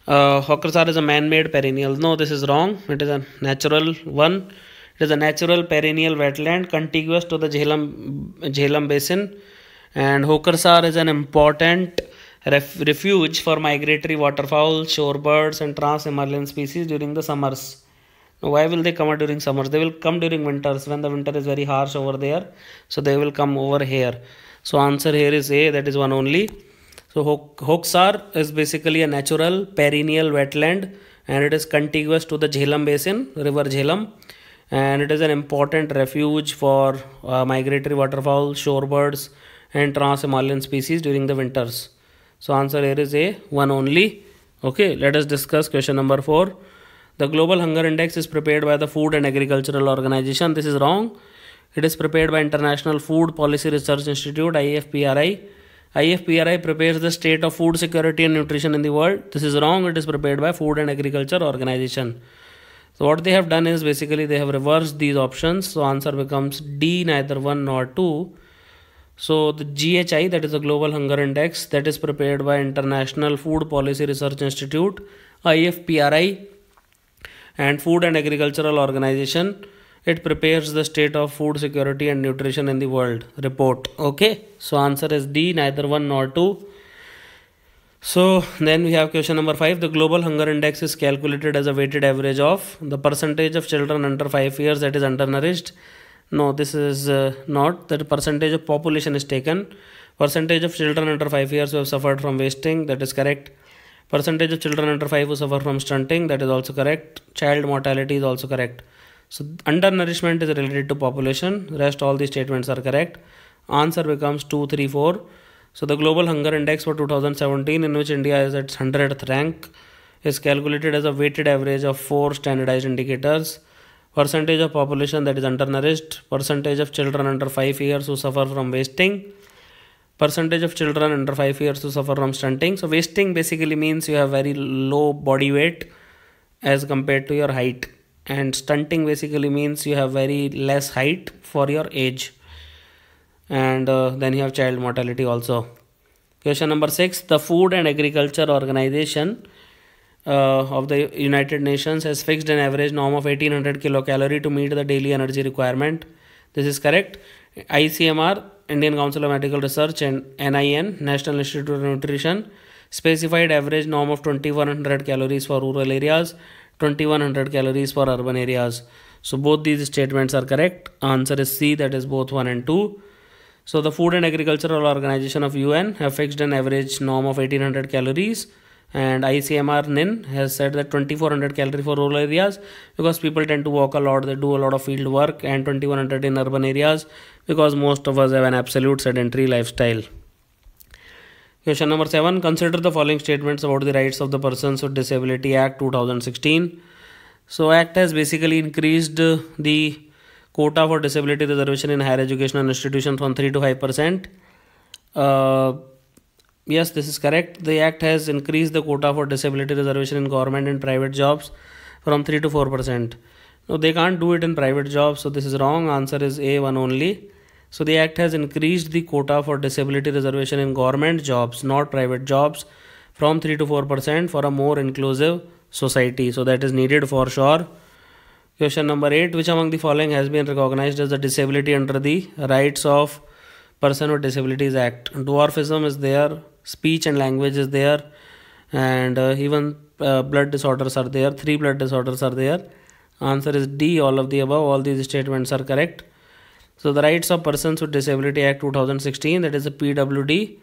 Hokarsar is a man-made perennial. No, this is wrong. It is a natural one. It is a natural perennial wetland contiguous to the Jhelum Basin. And Hokarsar is an important refuge for migratory waterfowl, shorebirds and trans-Himalayan species during the summers. Why will they come during summers? They will come during winters when the winter is very harsh over there. So they will come over here. So answer here is A, that is one only. So Hokarsar is basically a natural perennial wetland, and it is contiguous to the Jhelum Basin, River Jhelum. And it is an important refuge for migratory waterfowl, shorebirds and trans-Himalayan species during the winters. So answer here is A, one only. Okay, let us discuss question number 4. The Global Hunger Index is prepared by the Food and Agricultural Organization. This is wrong. It is prepared by International Food Policy Research Institute, IFPRI. IFPRI prepares the state of food security and nutrition in the world. This is wrong. It is prepared by Food and Agriculture Organization. So what they have done is basically they have reversed these options. So answer becomes D, neither 1 nor 2. So the GHI, that is the Global Hunger Index, that is prepared by International Food Policy Research Institute, IFPRI. And Food and Agricultural Organization, it prepares the state of food security and nutrition in the world report. Okay, so answer is D, neither 1 nor 2. So then we have question number 5. The Global Hunger Index is calculated as a weighted average of the percentage of children under 5 years that is undernourished. No, this is not. That percentage of population is taken. Percentage of children under 5 years who have suffered from wasting, that is correct. Percentage of children under 5 who suffer from stunting, that is also correct. Child mortality is also correct. So undernourishment is related to population. Rest all the statements are correct. Answer becomes 2, 3, 4. So the Global Hunger Index for 2017, in which India is at 100th rank, is calculated as a weighted average of 4 standardized indicators. Percentage of population that is undernourished. Percentage of children under 5 years who suffer from wasting. Percentage of children under 5 years who suffer from stunting. So wasting basically means you have very low body weight as compared to your height. And stunting basically means you have very less height for your age. And then you have child mortality also. Question number 6. The Food and Agriculture Organization of the United Nations has fixed an average norm of 1800 kilocalorie to meet the daily energy requirement. This is correct. ICMR, Indian Council of Medical Research, and NIN, National Institute of Nutrition, specified average norm of 2100 calories for rural areas, 2100 calories for urban areas. So both these statements are correct. Answer is C, that is both 1 and 2. So the Food and Agricultural Organization of UN have fixed an average norm of 1800 calories, and ICMR NIN has said that 2400 calories for rural areas because people tend to walk a lot, they do a lot of field work, and 2100 in urban areas because most of us have an absolute sedentary lifestyle. Question number 7. Consider the following statements about the rights of the Persons with Disability Act 2016. So Act has basically increased the quota for disability reservation in higher educational institutions from 3 to 5%. Yes, this is correct. The Act has increased the quota for disability reservation in government and private jobs from 3 to 4%. No, they can't do it in private jobs, so this is wrong. Answer is A, 1 only. So the Act has increased the quota for disability reservation in government jobs, not private jobs, from 3 to 4% for a more inclusive society. So that is needed for sure. Question number 8. Which among the following has been recognized as a disability under the Rights of Person with Disabilities Act? Dwarfism is there, speech and language is there, and even blood disorders are there. 3 blood disorders are there. Answer is D, all of the above. All these statements are correct. So the Rights of Persons with Disability Act 2016, that is a PWD,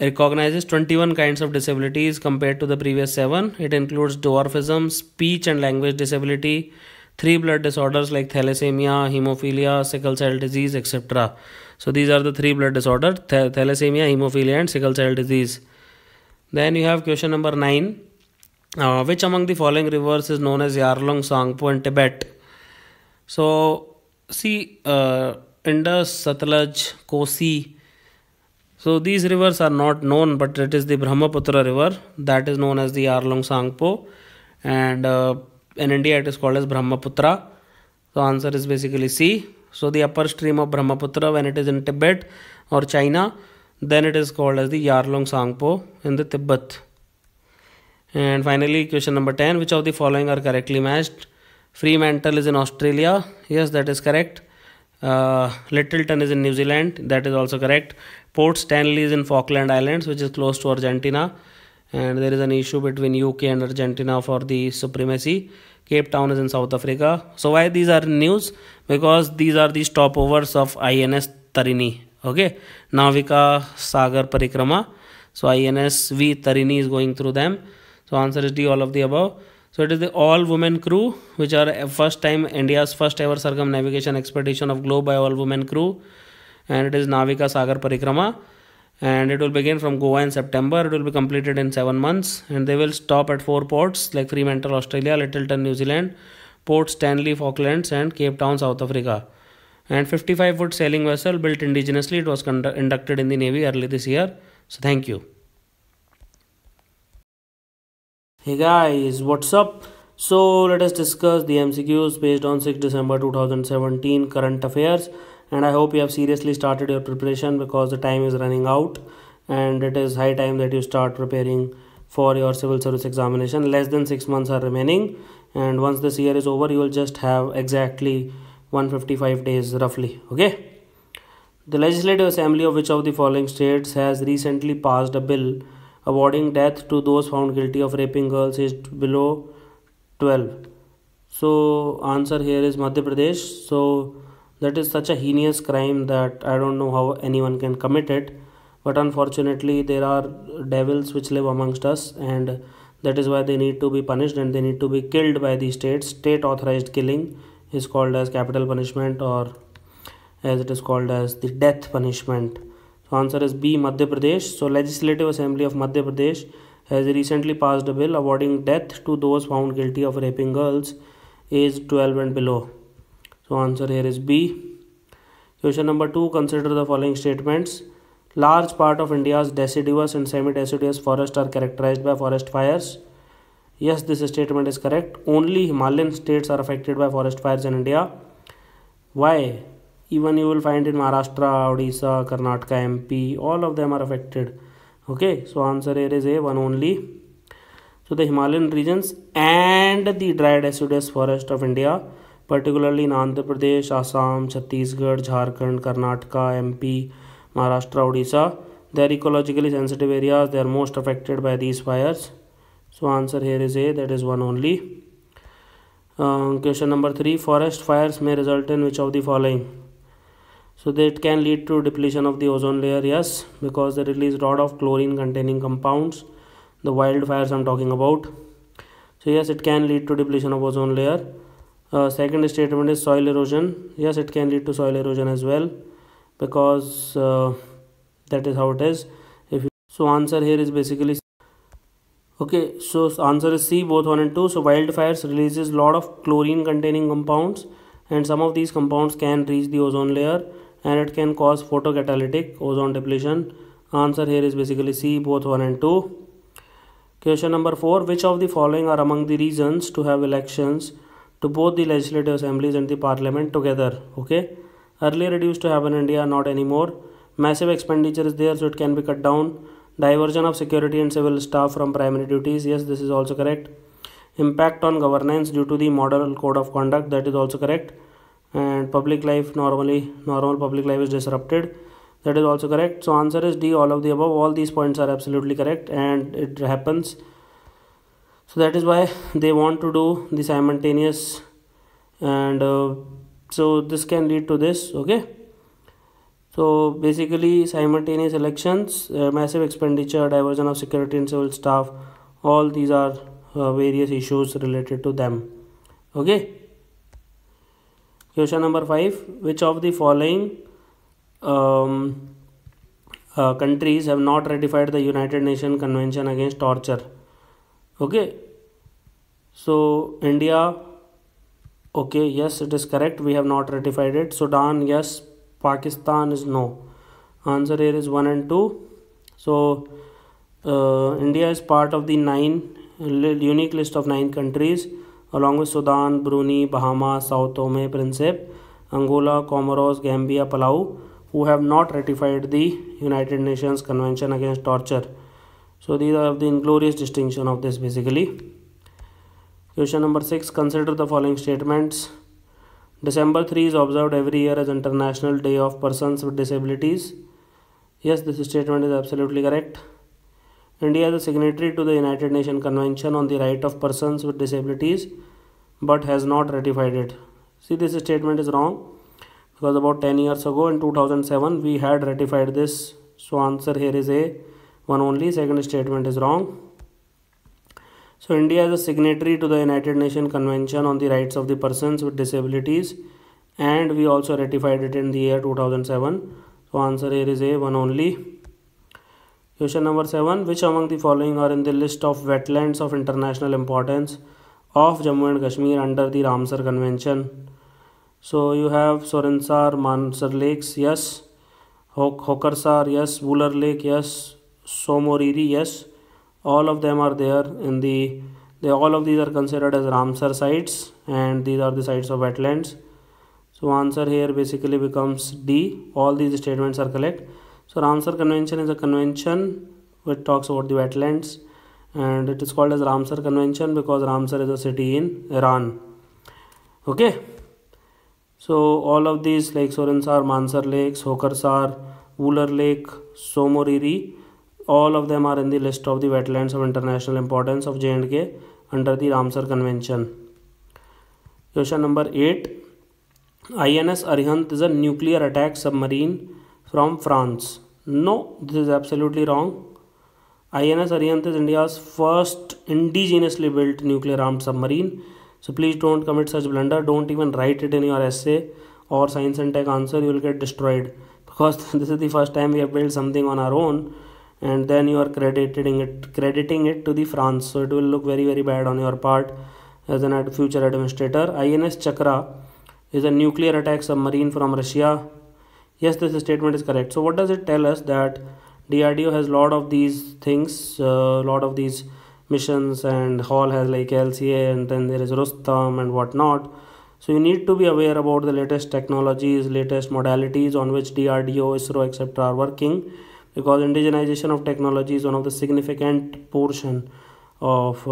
recognizes 21 kinds of disabilities compared to the previous 7. It includes dwarfism, speech and language disability, 3 blood disorders like thalassemia, hemophilia, sickle cell disease, etc. So these are the 3 blood disorders: thalassemia, hemophilia, and sickle cell disease. Then you have question number 9. Which among the following rivers is known as Yarlung Tsangpo in Tibet? So see, Indus, Satluj, Kosi. So these rivers are not known, but it is the Brahmaputra river that is known as the Yarlung Tsangpo, and in India it is called as Brahmaputra. So answer is basically C. So the upper stream of Brahmaputra, when it is in Tibet or China, then it is called as the Yarlung Tsangpo in the Tibet. And finally, question number 10. Which of the following are correctly matched? Fremantle is in Australia. Yes, that is correct. Littleton is in New Zealand. That is also correct. Port Stanley is in Falkland Islands, which is close to Argentina. And there is an issue between UK and Argentina for the supremacy. Cape Town is in South Africa. So why these are news? Because these are the stopovers of INS Tarini. Okay. Navika Sagar Parikrama. So INS V Tarini is going through them. So answer is D, all of the above. So it is the all-women crew, which are first time India's first ever circumnavigation expedition of globe by all-women crew. And it is Navika Sagar Parikrama. And it will begin from Goa in September. It will be completed in 7 months. And they will stop at 4 ports like Fremantle, Australia, Littleton, New Zealand, Port Stanley, Falklands, and Cape Town, South Africa. And 55-foot sailing vessel built indigenously. It was inducted in the Navy early this year. So thank you. Hey guys, what's up? So let us discuss the MCQs based on 6 December 2017 current affairs, and I hope you have seriously started your preparation because the time is running out and it is high time that you start preparing for your civil service examination. Less than 6 months are remaining, and once this year is over you will just have exactly 155 days roughly. Okay. The Legislative Assembly of which of the following states has recently passed a bill awarding death to those found guilty of raping girls aged below 12. So answer here is Madhya Pradesh. So that is such a heinous crime that I don't know how anyone can commit it. But unfortunately there are devils which live amongst us, and that is why they need to be punished and they need to be killed by the states. State authorized killing is called as capital punishment, or as it is called as the death punishment. So answer is B, Madhya Pradesh. So Legislative Assembly of Madhya Pradesh has recently passed a bill awarding death to those found guilty of raping girls aged 12 and below. So answer here is B. Question number 2. Consider the following statements. Large part of India's deciduous and semi-deciduous forests are characterized by forest fires. Yes, this statement is correct. Only Himalayan states are affected by forest fires in India. Why? Even you will find in Maharashtra, Odisha, Karnataka, MP, all of them are affected. Okay, so answer here is A, one only. So the Himalayan regions and the dry deciduous forest of India, particularly in Andhra Pradesh, Assam, Chhattisgarh, Jharkhand, Karnataka, MP, Maharashtra, Odisha, they are ecologically sensitive areas. They are most affected by these fires. So answer here is A, that is one only. Question number 3. Forest fires may result in which of the following? So that can lead to depletion of the ozone layer, yes, because they release a lot of chlorine containing compounds, the wildfires I'm talking about. So yes, it can lead to depletion of ozone layer. Second statement is soil erosion. Yes, it can lead to soil erosion as well, because that is how it is. So answer here is basically, okay, so answer is C, both 1 and 2. So wildfires releases a lot of chlorine containing compounds, and some of these compounds can reach the ozone layer, and it can cause photocatalytic ozone depletion. Answer here is basically C, both 1 and 2. Question number 4. Which of the following are among the reasons to have elections to both the legislative assemblies and the parliament together? Okay. Earlier it used to happen in India, not anymore. Massive expenditure is there, so it can be cut down. Diversion of security and civil staff from primary duties. Yes, this is also correct. Impact on governance due to the moral code of conduct, that is also correct. And public life, normal public life is disrupted, that is also correct. So answer is D, all of the above. All these points are absolutely correct and it happens. So that is why they want to do the simultaneous, and so this can lead to this. Okay, so basically simultaneous elections, massive expenditure, diversion of security and civil staff, all these are various issues related to them. Okay, question number 5, which of the following countries have not ratified the United Nations Convention Against Torture? Okay, so India, okay, yes, it is correct, we have not ratified it. Sudan, yes. Pakistan is no. Answer here is 1 and 2. So India is part of the unique list of 9 countries along with Sudan, Brunei, Bahamas, Sao Tome, Principe, Angola, Comoros, Gambia, Palau, who have not ratified the United Nations Convention Against Torture. So these are the inglorious distinction of this basically. Question number 6. Consider the following statements. December 3 is observed every year as International Day of Persons with Disabilities. Yes, this statement is absolutely correct. India is a signatory to the United Nations Convention on the Right of Persons with Disabilities but has not ratified it. See, this statement is wrong because about 10 years ago in 2007 we had ratified this. So answer here is A, one only. Second statement is wrong. So India is a signatory to the United Nations Convention on the Rights of the Persons with Disabilities and we also ratified it in the year 2007. So answer here is A, one only. Question number 7. Which among the following are in the list of wetlands of international importance of Jammu and Kashmir under the Ramsar Convention? So you have Sorinsar, Mansar Lakes, yes. Hokarsar, yes. Bular Lake, yes. Somoriri, yes. All of them are there in the, all of these are considered as Ramsar sites and these are the sites of wetlands. So answer here basically becomes D. All these statements are correct. So Ramsar Convention is a convention which talks about the wetlands and it is called as Ramsar Convention because Ramsar is a city in Iran. Okay. So all of these like Sorinsar, Mansar Lakes, Hokarsar, Bular Lake, Somoriri, all of them are in the list of the wetlands of international importance of J&K under the Ramsar Convention. Question number 8. INS Arihant is a nuclear attack submarine from France. No, this is absolutely wrong. INS Arihant is India's first indigenously built nuclear armed submarine. So please don't commit such blunder. Don't even write it in your essay or science and tech answer. You will get destroyed because this is the first time we have built something on our own. And then you are crediting it to the France, so it will look very, very bad on your part as a future administrator. INS Chakra is a nuclear attack submarine from Russia. Yes, this statement is correct. So what does it tell us? That DRDO has lot of these things, lot of these missions, and Hall has like LCA, and then there is Rustam and whatnot. So you need to be aware about the latest technologies, latest modalities on which DRDO, ISRO, etc. are working. Because indigenization of technology is one of the significant portion of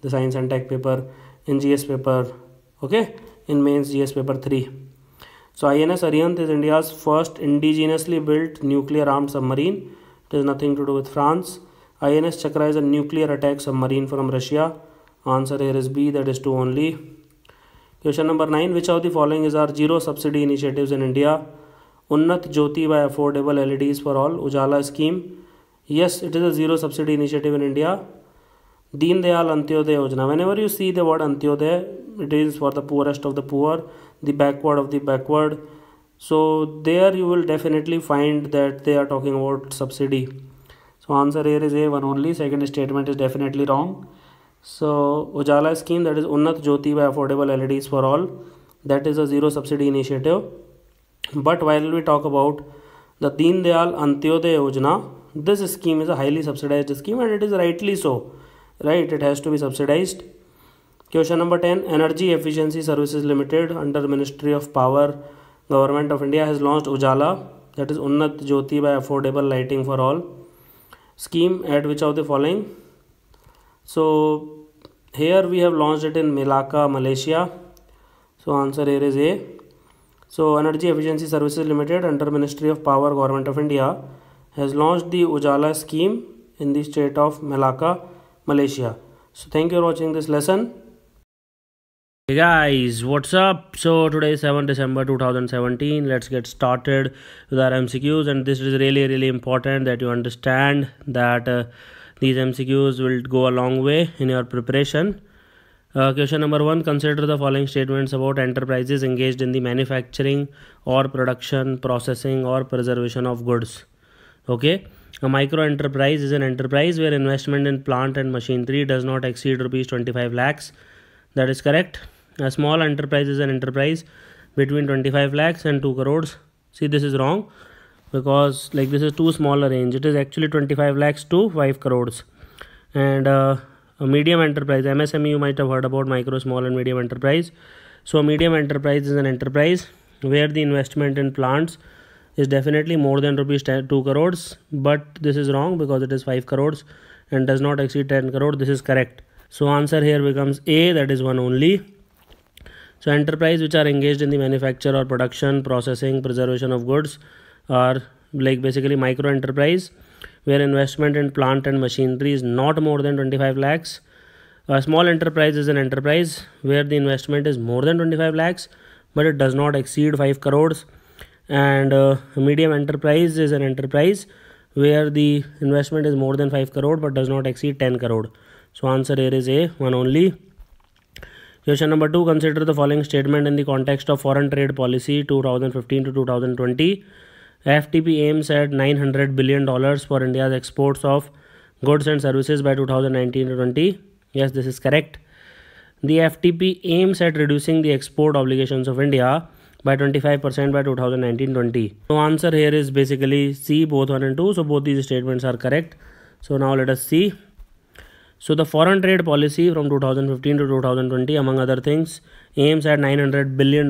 the science and tech paper in GS paper, okay, in mains GS paper 3. So INS Arihant is India's first indigenously built nuclear armed submarine. It has nothing to do with France. INS Chakra is a nuclear attack submarine from Russia. Answer here is B, that is 2 only. Question number 9. Which of the following is our zero subsidy initiatives in India? Unnat Jyoti by affordable LEDs for all, Ujala scheme. Yes, it is a zero subsidy initiative in India. Deen Dayal Antyodaya Yojana. Whenever you see the word Antyodaya, it is for the poorest of the poor, the backward of the backward. So there you will definitely find that they are talking about subsidy. So answer here is A, one only. Second statement is definitely wrong. So Ujala scheme, that is Unnat Jyoti by affordable LEDs for all, that is a zero subsidy initiative. But while we talk about the Deen Dayal Antyodaya Yojana, this scheme is a highly subsidized scheme and it is rightly so, right? It has to be subsidized. Question number 10. Energy Efficiency Services Limited under Ministry of Power, Government of India has launched Ujala, that is Unnat Jyoti by affordable lighting for all scheme, at which of the following? So here we have launched it in Melaka, Malaysia. So answer here is A. So Energy Efficiency Services Limited under Ministry of Power, Government of India has launched the Ujala scheme in the state of Melaka, Malaysia. So thank you for watching this lesson. Hey guys, what's up? So today is 7 December 2017. Let's get started with our MCQs, and this is really important that you understand that these MCQs will go a long way in your preparation. Question number 1, consider the following statements about enterprises engaged in the manufacturing or production, processing or preservation of goods. Okay, a micro enterprise is an enterprise where investment in plant and machinery does not exceed rupees 25 lakhs. That is correct. A small enterprise is an enterprise between 25 lakhs and 2 crores. See, this is wrong because like this is too small a range. It is actually 25 lakhs to 5 crores. And a medium enterprise, MSME, you might have heard about micro, small and medium enterprise. So a medium enterprise is an enterprise where the investment in plants is definitely more than rupees 2 crores. But this is wrong because it is 5 crores and does not exceed 10 crores. This is correct. So answer here becomes A, that is one only. So enterprise which are engaged in the manufacture or production, processing, preservation of goods are like basically micro enterprise where investment in plant and machinery is not more than 25 lakhs. A small enterprise is an enterprise where the investment is more than 25 lakhs but it does not exceed 5 crores. And a medium enterprise is an enterprise where the investment is more than 5 crore but does not exceed 10 crore. So answer here is A, one only. Question number 2, consider the following statement in the context of foreign trade policy 2015 to 2020. FTP aims at $900 billion for India's exports of goods and services by 2019 to 20. Yes, this is correct. The FTP aims at reducing the export obligations of India by 25% by 2019-20. So answer here is basically C, both 1 and 2. So both these statements are correct. So now let us see. So the foreign trade policy from 2015 to 2020, among other things, aims at $900 billion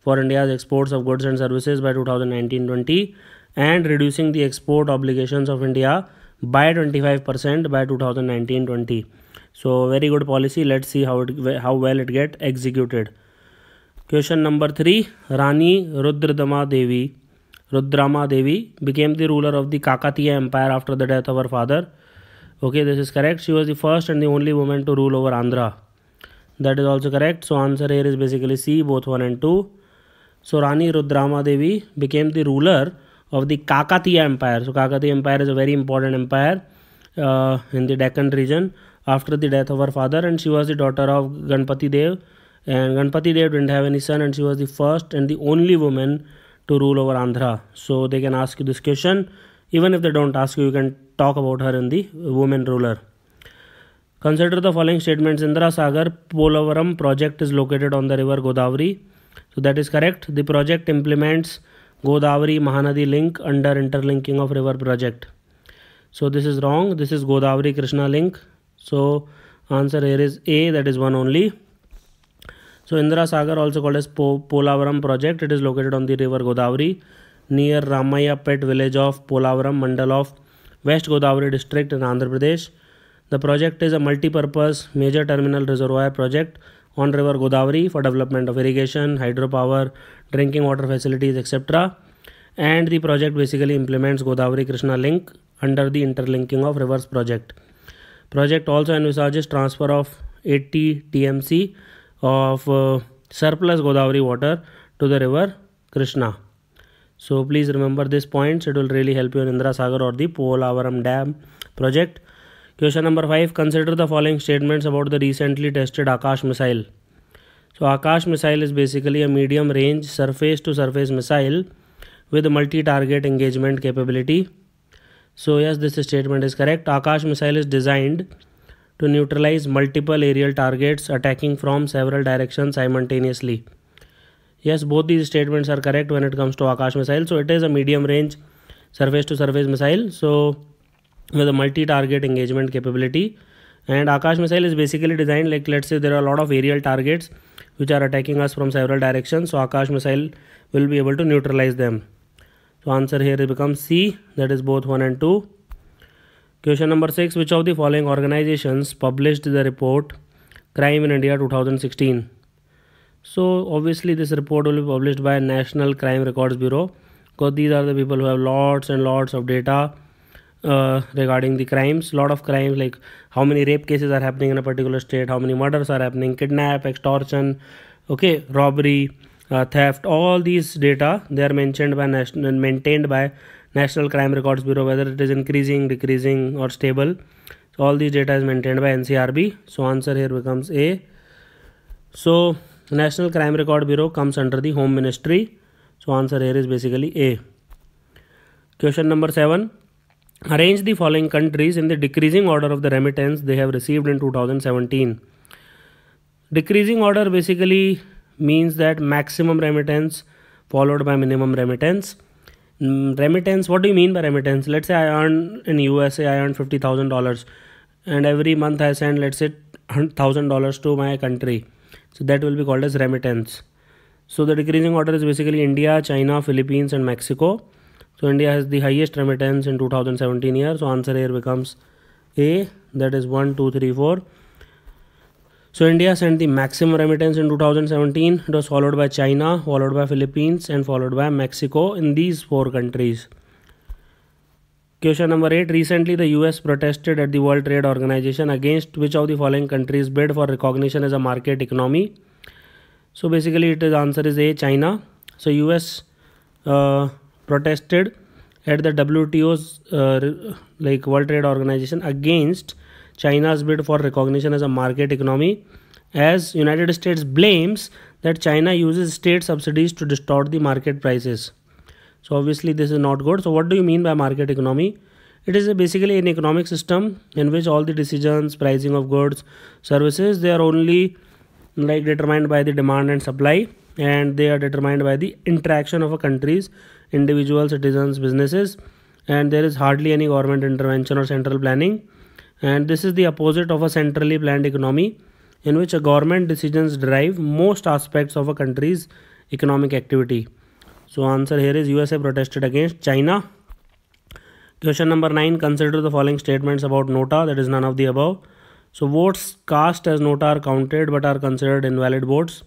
for India's exports of goods and services by 2019-20 and reducing the export obligations of India by 25% by 2019-20. So very good policy. Let's see how well it gets executed. Question number 3, Rani Rudrama Devi became the ruler of the Kakatiya Empire after the death of her father. Okay, this is correct. She was the first and the only woman to rule over Andhra. That is also correct. So answer here is basically C, both 1 and 2. So Rani Rudrama Devi became the ruler of the Kakatiya Empire. So Kakatiya Empire is a very important empire in the Deccan region after the death of her father, and she was the daughter of Ganpati Dev. And Ganpati Dev didn't have any son, and she was the first and the only woman to rule over Andhra. So they can ask you this question. Even if they don't ask you, you can talk about her in the woman ruler. Consider the following statements. Indra Sagar Polavaram project is located on the river Godavari. So that is correct. The project implements Godavari Mahanadi link under interlinking of river project. So this is wrong. This is Godavari-Krishna link. So answer here is A, that is one only. So Indra Sagar, also called as Polavaram project, it is located on the river Godavari near Ramaya Pet village of Polavaram mandal of West Godavari district in Andhra Pradesh. The project is a multi-purpose major terminal reservoir project on river Godavari for development of irrigation, hydropower, drinking water facilities, etc. And the project basically implements Godavari-Krishna link under the interlinking of rivers project. Project also envisages transfer of 80 TMC of surplus Godavari water to the river Krishna. So please remember this point. It will really help you in Indra Sagar or the Polavaram Dam project. Question number 5. Consider the following statements about the recently tested Akash missile. So Akash missile is basically a medium range surface to surface missile with multi-target engagement capability. So yes, this statement is correct. Akash missile is designed to neutralize multiple aerial targets attacking from several directions simultaneously. Yes, both these statements are correct when it comes to Akash missile. So it is a medium range surface to surface missile, so with a multi-target engagement capability. And Akash missile is basically designed like, let's say there are a lot of aerial targets which are attacking us from several directions. So Akash missile will be able to neutralize them. So answer here becomes C, that is both 1 and 2. Question number 6, which of the following organizations published the report Crime in India 2016. So obviously this report will be published by National Crime Records Bureau, because these are the people who have lots and lots of data regarding the crimes. Lot of crimes, like how many rape cases are happening in a particular state, how many murders are happening, kidnap, extortion, okay, robbery, theft. All these data, they are mentioned by maintained by National Crime Records Bureau, whether it is increasing, decreasing, or stable. So all these data is maintained by NCRB. So answer here becomes A. So National Crime Record Bureau comes under the Home Ministry. So answer here is basically A. Question number 7. Arrange the following countries in the decreasing order of the remittance they have received in 2017. Decreasing order basically means that maximum remittance followed by minimum remittance. Remittance, what do you mean by remittance? Let's say I earn in USA, I earn $50,000, and every month I send, let's say, $1,000 to my country. So that will be called as remittance. So the decreasing order is basically India, China, Philippines, and Mexico. So India has the highest remittance in 2017 year. So answer here becomes A. That is 1, 2, 3, 4. So India sent the maximum remittance in 2017. It was followed by China, followed by Philippines, and followed by Mexico. In these four countries. Question number 8. Recently, the US protested at the World Trade Organization against which of the following countries bid for recognition as a market economy? So basically, it is answer is A, China. So US protested at the WTO's like World Trade Organization against China's bid for recognition as a market economy, as United States blames that China uses state subsidies to distort the market prices. So obviously this is not good. So what do you mean by market economy? It is basically an economic system in which all the decisions, pricing of goods, services, they are only like determined by the demand and supply, and they are determined by the interaction of a country's individual citizens, businesses, and there is hardly any government intervention or central planning. And this is the opposite of a centrally planned economy in which a government decisions drive most aspects of a country's economic activity. So answer here is USA protested against China. Question number 9. Consider the following statements about nota, that is none of the above. So votes cast as nota are counted but are considered invalid votes.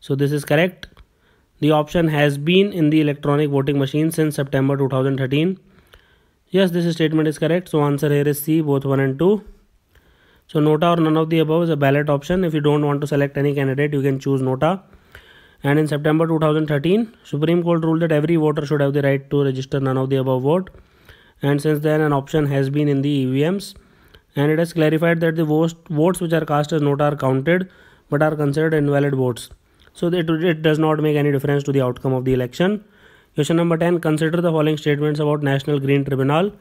So this is correct. The option has been in the electronic voting machine since September 2013. Yes, this statement is correct. So answer here is C, both 1 and 2. So nota or none of the above is a ballot option. If you don't want to select any candidate, you can choose nota. And in September 2013, Supreme Court ruled that every voter should have the right to register none of the above vote. And since then, an option has been in the EVMs. And it has clarified that the votes which are cast as nota are counted but are considered invalid votes. So that it does not make any difference to the outcome of the election. Question number 10. Consider the following statements about National Green Tribunal.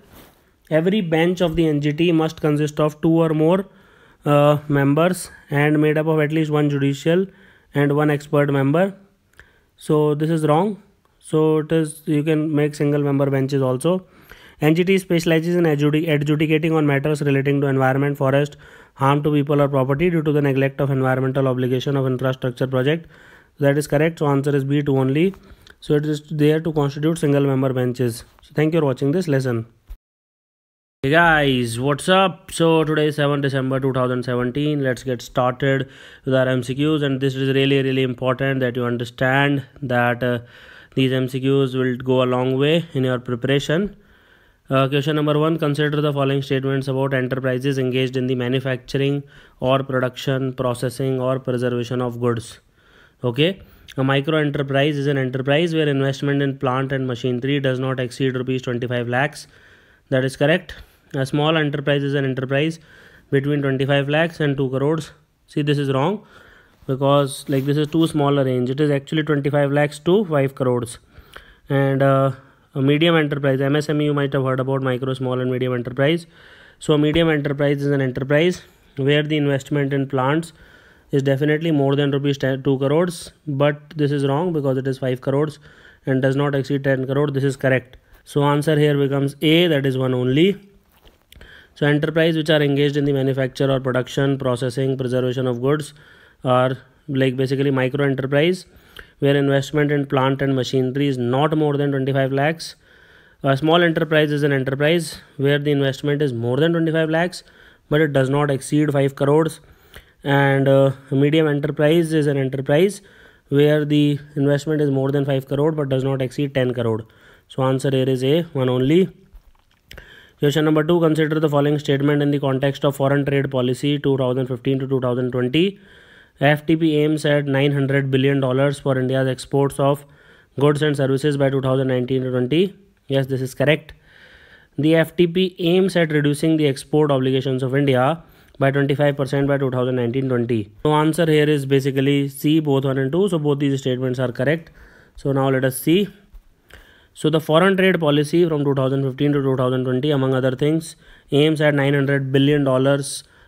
Every bench of the NGT must consist of 2 or more members and made up of at least 1 judicial and 1 expert member. So this is wrong. So it is, you can make single member benches also. NGT specializes in adjudicating on matters relating to environment, forest, harm to people or property due to the neglect of environmental obligation of infrastructure project. That is correct. So answer is B, 2 only. So it is there to constitute single member benches. So thank you for watching this lesson. Hey guys, what's up? So today is 7 December 2017. Let's get started with our MCQs, and this is really important that you understand that these MCQs will go a long way in your preparation. Question number 1. Consider the following statements about enterprises engaged in the manufacturing or production, processing or preservation of goods. Okay, a micro enterprise is an enterprise where investment in plant and machinery does not exceed ₹25 lakhs. That is correct. A small enterprise is an enterprise between 25 lakhs and 2 crores. See, this is wrong because like this is too small a range. It is actually 25 lakhs to 5 crores. And a medium enterprise, MSME, you might have heard about, micro, small and medium enterprise. So a medium enterprise is an enterprise where the investment in plants is definitely more than ₹2 crores. But this is wrong because it is 5 crores and does not exceed 10 crore. This is correct. So answer here becomes A, that is 1 only. So enterprise which are engaged in the manufacture or production, processing, preservation of goods are like basically micro enterprise where investment in plant and machinery is not more than 25 lakhs. A small enterprise is an enterprise where the investment is more than 25 lakhs, but it does not exceed 5 crores. and medium enterprise is an enterprise where the investment is more than 5 crore but does not exceed 10 crore. So answer here is A, one only. Question number 2, consider the following statement in the context of foreign trade policy 2015 to 2020. FTP aims at $900 billion for India's exports of goods and services by 2019 to 20. Yes, this is correct. The FTP aims at reducing the export obligations of India by 25% by 2019-20. So answer here is basically C, both 1 and 2. So both these statements are correct. So now let us see. So the foreign trade policy from 2015 to 2020, among other things, aims at $900 billion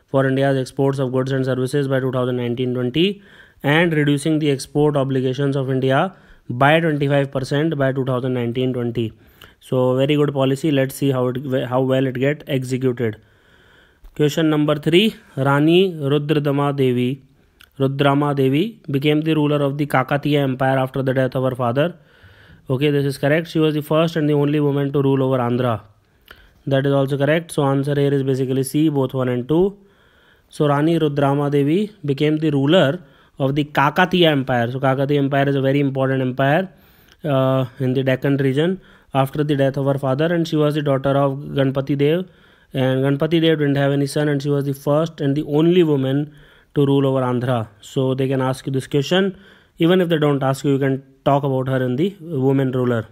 for India's exports of goods and services by 2019-20 and reducing the export obligations of India by 25% by 2019-20. So very good policy. Let's see how well it get executed. Question number 3, Rani Rudrama Devi became the ruler of the Kakatiya Empire after the death of her father. Okay, this is correct. She was the first and the only woman to rule over Andhra. That is also correct. So answer here is basically C, both 1 and 2. So Rani Rudrama Devi became the ruler of the Kakatiya Empire. So Kakatiya Empire is a very important empire in the Deccan region after the death of her father, and she was the daughter of Ganpati Dev. And Ganpati Dev didn't have any son, and she was the first and the only woman to rule over Andhra. So they can ask you this question. Even if they don't ask you, you can talk about her in the woman ruler.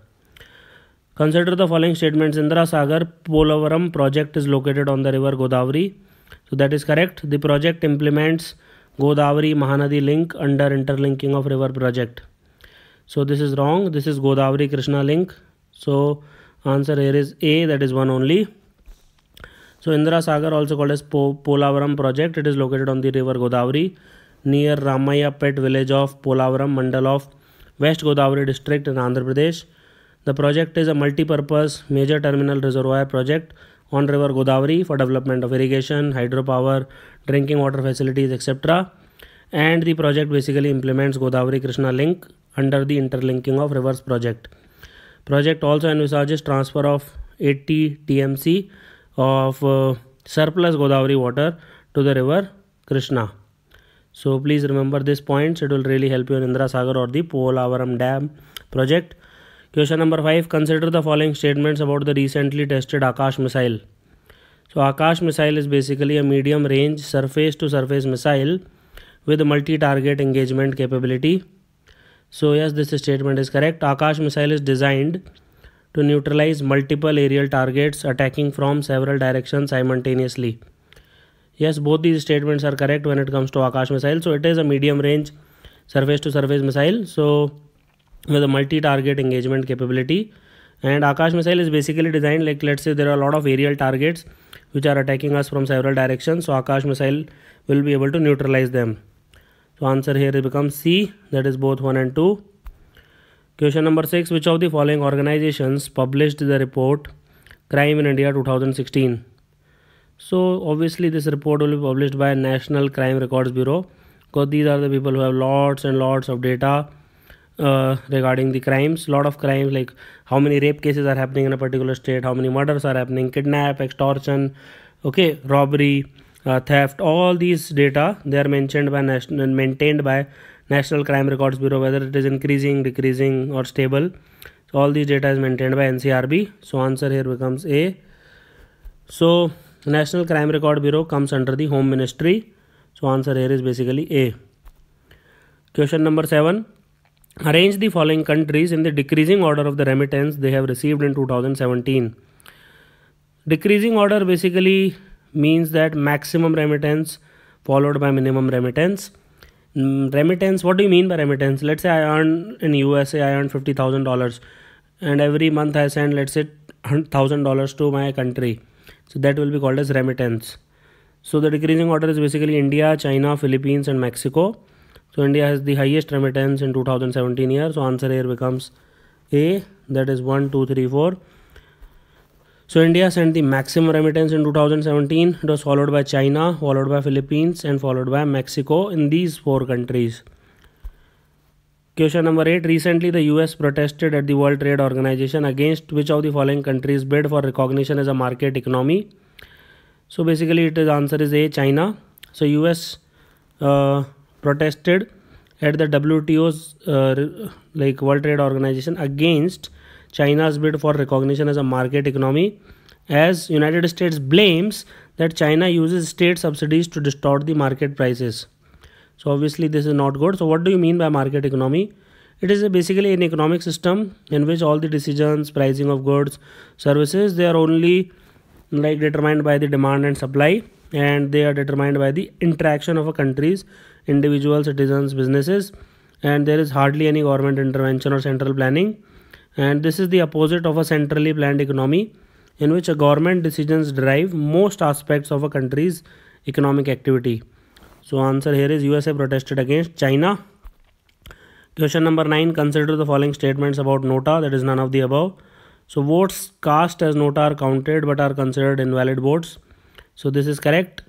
Consider the following statements. Indra Sagar Polavaram project is located on the river Godavari. So that is correct. The project implements Godavari Mahanadi link under interlinking of river project. So this is wrong. This is Godavari-Krishna link. So answer here is A, that is one only. So Indra Sagar, also called as Polavaram project, it is located on the river Godavari near Ramaya Pet village of Polavaram mandal of West Godavari district in Andhra Pradesh. The project is a multi-purpose major terminal reservoir project on river Godavari for development of irrigation, hydropower, drinking water facilities, etc. And the project basically implements Godavari-Krishna link under the interlinking of rivers project. Project also envisages transfer of 80 TMC of surplus Godavari water to the river Krishna. So please remember these points. It will really help you in Indra Sagar or the Polavaram Dam project. Question number 5. Consider the following statements about the recently tested Akash missile. So Akash missile is basically a medium range surface to surface missile with multi-target engagement capability. So yes, this statement is correct. Akash missile is designed to neutralize multiple aerial targets attacking from several directions simultaneously. Yes, both these statements are correct when it comes to Akash missile. So it is a medium range surface to surface missile, so with a multi-target engagement capability. And Akash missile is basically designed like, let's say there are a lot of aerial targets which are attacking us from several directions. So Akash missile will be able to neutralize them. So answer here becomes C, that is both 1 and 2. Question number 6, which of the following organizations published the report Crime in India 2016? So obviously this report will be published by National Crime Records Bureau, because these are the people who have lots and lots of data regarding the crimes. Lot of crimes like how many rape cases are happening in a particular state, how many murders are happening, kidnap, extortion, okay, robbery, theft, all these data, they are mentioned by maintained by National Crime Records Bureau, whether it is increasing, decreasing or stable. So all these data is maintained by NCRB. So answer here becomes A. So National Crime Record Bureau comes under the Home Ministry. So answer here is basically A. Question number 7. Arrange the following countries in the decreasing order of the remittance they have received in 2017. Decreasing order basically means that maximum remittance followed by minimum remittance. Remittance, what do you mean by remittance? Let's say I earn in USA, I earn $50,000, and every month I send, let's say, $1,000 to my country. So that will be called as remittance. So the decreasing order is basically India, China, Philippines and Mexico. So India has the highest remittance in 2017 year. So answer here becomes A, that is 1, 2, 3, 4. So India sent the maximum remittance in 2017. It was followed by China, followed by Philippines and followed by Mexico, in these four countries. Question number 8. Recently the US protested at the World Trade Organization against which of the following countries bid for recognition as a market economy? So basically it is answer is A, China. So US protested at the WTO's like World Trade Organization against China's bid for recognition as a market economy, as United States blames that China uses state subsidies to distort the market prices. So obviously this is not good. So what do you mean by market economy? It is basically an economic system in which all the decisions, pricing of goods, services, they are only like determined by the demand and supply, and they are determined by the interaction of a country's individual citizens, businesses, and there is hardly any government intervention or central planning. And this is the opposite of a centrally planned economy in which a government decisions drive most aspects of a country's economic activity. So answer here is USA protested against China. Question number 9, consider the following statements about nota, that is none of the above. So votes cast as nota are counted but are considered invalid votes. So this is correct.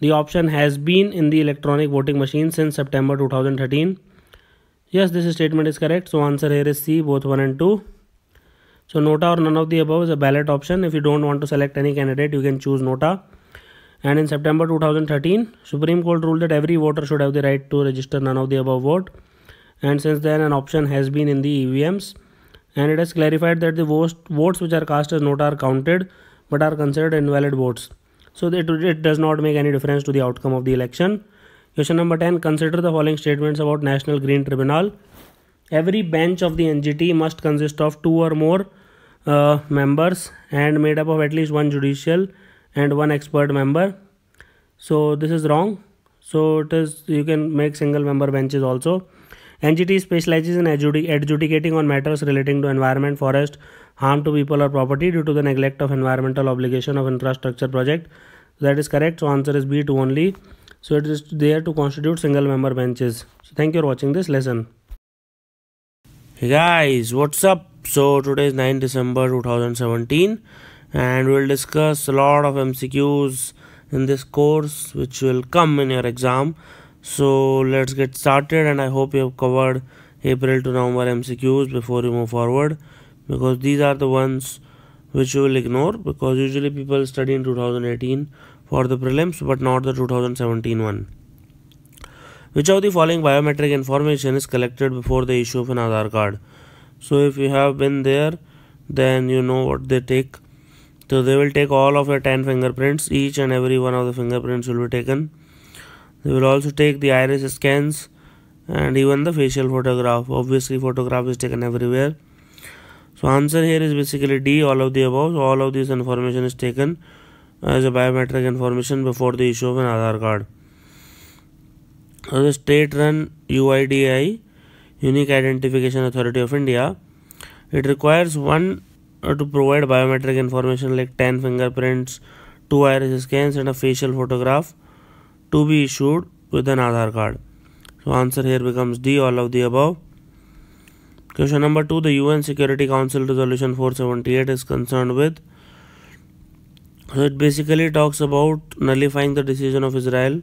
The option has been in the electronic voting machine since September 2013. Yes, this statement is correct. So answer here is C, both 1 and 2. So nota or none of the above is a ballot option. If you don't want to select any candidate, you can choose nota. And in September 2013, Supreme Court ruled that every voter should have the right to register none of the above vote. And since then, an option has been in the EVMs. And it has clarified that the votes which are cast as nota are counted but are considered invalid votes. So it does not make any difference to the outcome of the election. Question number 10, consider the following statements about National Green Tribunal. Every bench of the NGT must consist of 2 or more members and made up of at least 1 judicial and 1 expert member. So this is wrong. So it is, you can make single member benches also. NGT specializes in adjudicating on matters relating to environment, forest, harm to people or property due to the neglect of environmental obligation of infrastructure project. That is correct. So answer is B2 only. So it is there to constitute single member benches. So thank you for watching this lesson. Hey guys, what's up? So today is 9 December 2017 and we'll discuss a lot of MCQs in this course which will come in your exam. So let's get started, and I hope you have covered April to November MCQs before you move forward, because these are the ones which you will ignore, because usually people study in 2018 for the prelims but not the 2017 one. Which of the following biometric information is collected before the issue of an Aadhaar card? So if you have been there, then you know what they take. So they will take all of your 10 fingerprints. Each and every one of the fingerprints will be taken. They will also take the iris scans and even the facial photograph. Obviously photograph is taken everywhere. So answer here is basically D, all of the above. So all of this information is taken as a biometric information before the issue of an Aadhaar card. So the state run UIDAI, Unique Identification Authority of India, it requires one to provide biometric information like 10 fingerprints, 2 iris scans and a facial photograph to be issued with an Aadhaar card. So answer here becomes D, all of the above. Question number 2, the UN Security Council Resolution 478 is concerned with. So it basically talks about nullifying the decision of Israel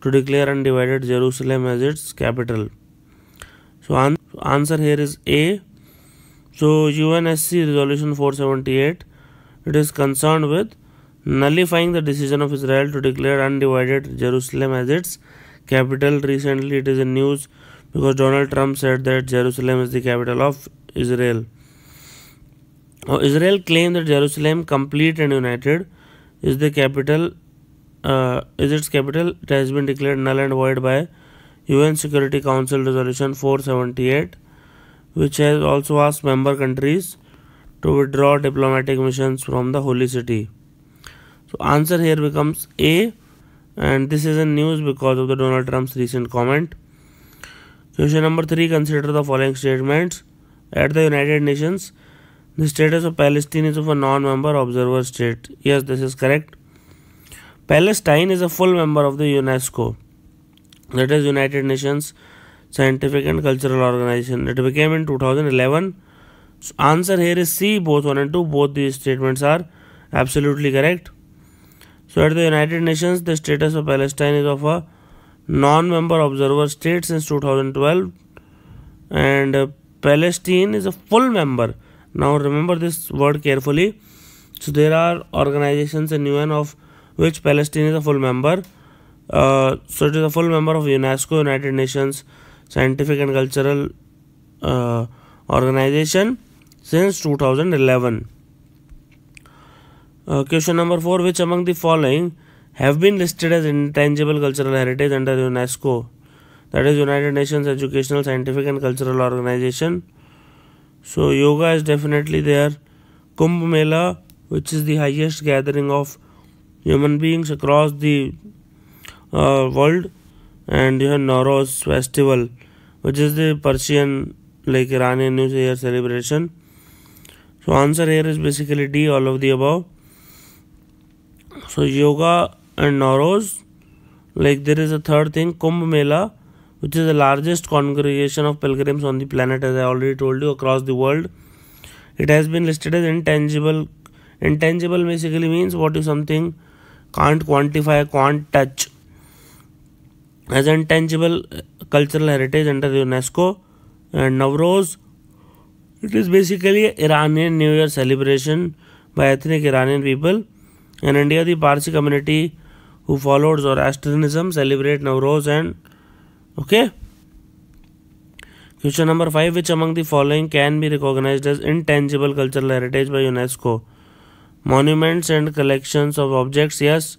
to declare undivided Jerusalem as its capital. So answer here is A. So UNSC Resolution 478, it is concerned with nullifying the decision of Israel to declare undivided Jerusalem as its capital. Recently it is in news because Donald Trump said that Jerusalem is the capital of Israel. Israel claimed that Jerusalem, complete and united, is the capital. Is its capital. It has been declared null and void by UN Security Council Resolution 478, which has also asked member countries to withdraw diplomatic missions from the Holy City. So answer here becomes A, and this is in news because of the Donald Trump's recent comment. Question number 3, consider the following statements. At the United Nations, the status of Palestine is of a non-member observer state. Yes, this is correct. Palestine is a full member of the UNESCO, that is United Nations Scientific and Cultural Organization. It became in 2011. So answer here is C, both 1 and 2. Both these statements are absolutely correct. So at the United Nations, the status of Palestine is of a non-member observer state since 2012, and Palestine is a full member. Now remember this word carefully. So there are organizations in UN of which Palestine is a full member. So it is a full member of UNESCO, United Nations Scientific and Cultural Organization, since 2011. Question number 4. Which among the following have been listed as intangible cultural heritage under UNESCO? That is United Nations Educational, Scientific and Cultural Organization. So yoga is definitely there. Kumbh Mela, which is the highest gathering of human beings across the world. And you have Navroz festival, which is the Persian like Iranian New Year celebration. So answer here is basically D, all of the above. So yoga and Navroz. Like there is a third thing, Kumbh Mela, which is the largest congregation of pilgrims on the planet, as I already told you, across the world. It has been listed as intangible. Intangible basically means what is something can't quantify, can't touch. As intangible cultural heritage under the UNESCO. And Navroz, it is basically Iranian New Year celebration by ethnic Iranian people. In India, the Parsi community who followed Zoroastrianism celebrate Navroz. And okay, question number 5. Which among the following can be recognized as intangible cultural heritage by UNESCO? Monuments and collections of objects, yes.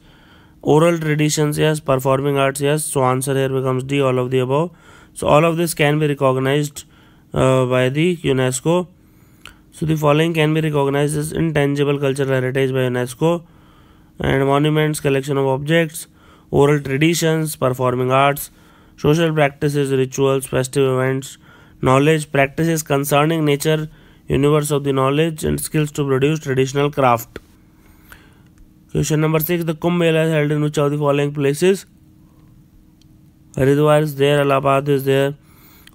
Oral traditions, yes. Performing arts, yes. So answer here becomes D, all of the above. So all of this can be recognized by the UNESCO. So the following can be recognized as intangible cultural heritage by UNESCO. And monuments, collection of objects, oral traditions, performing arts, social practices, rituals, festive events, knowledge, practices concerning nature, universe of the knowledge, and skills to produce traditional craft. Question number 6. The Kumbh Mela is held in which of the following places? Haridwar is there, Allahabad is there,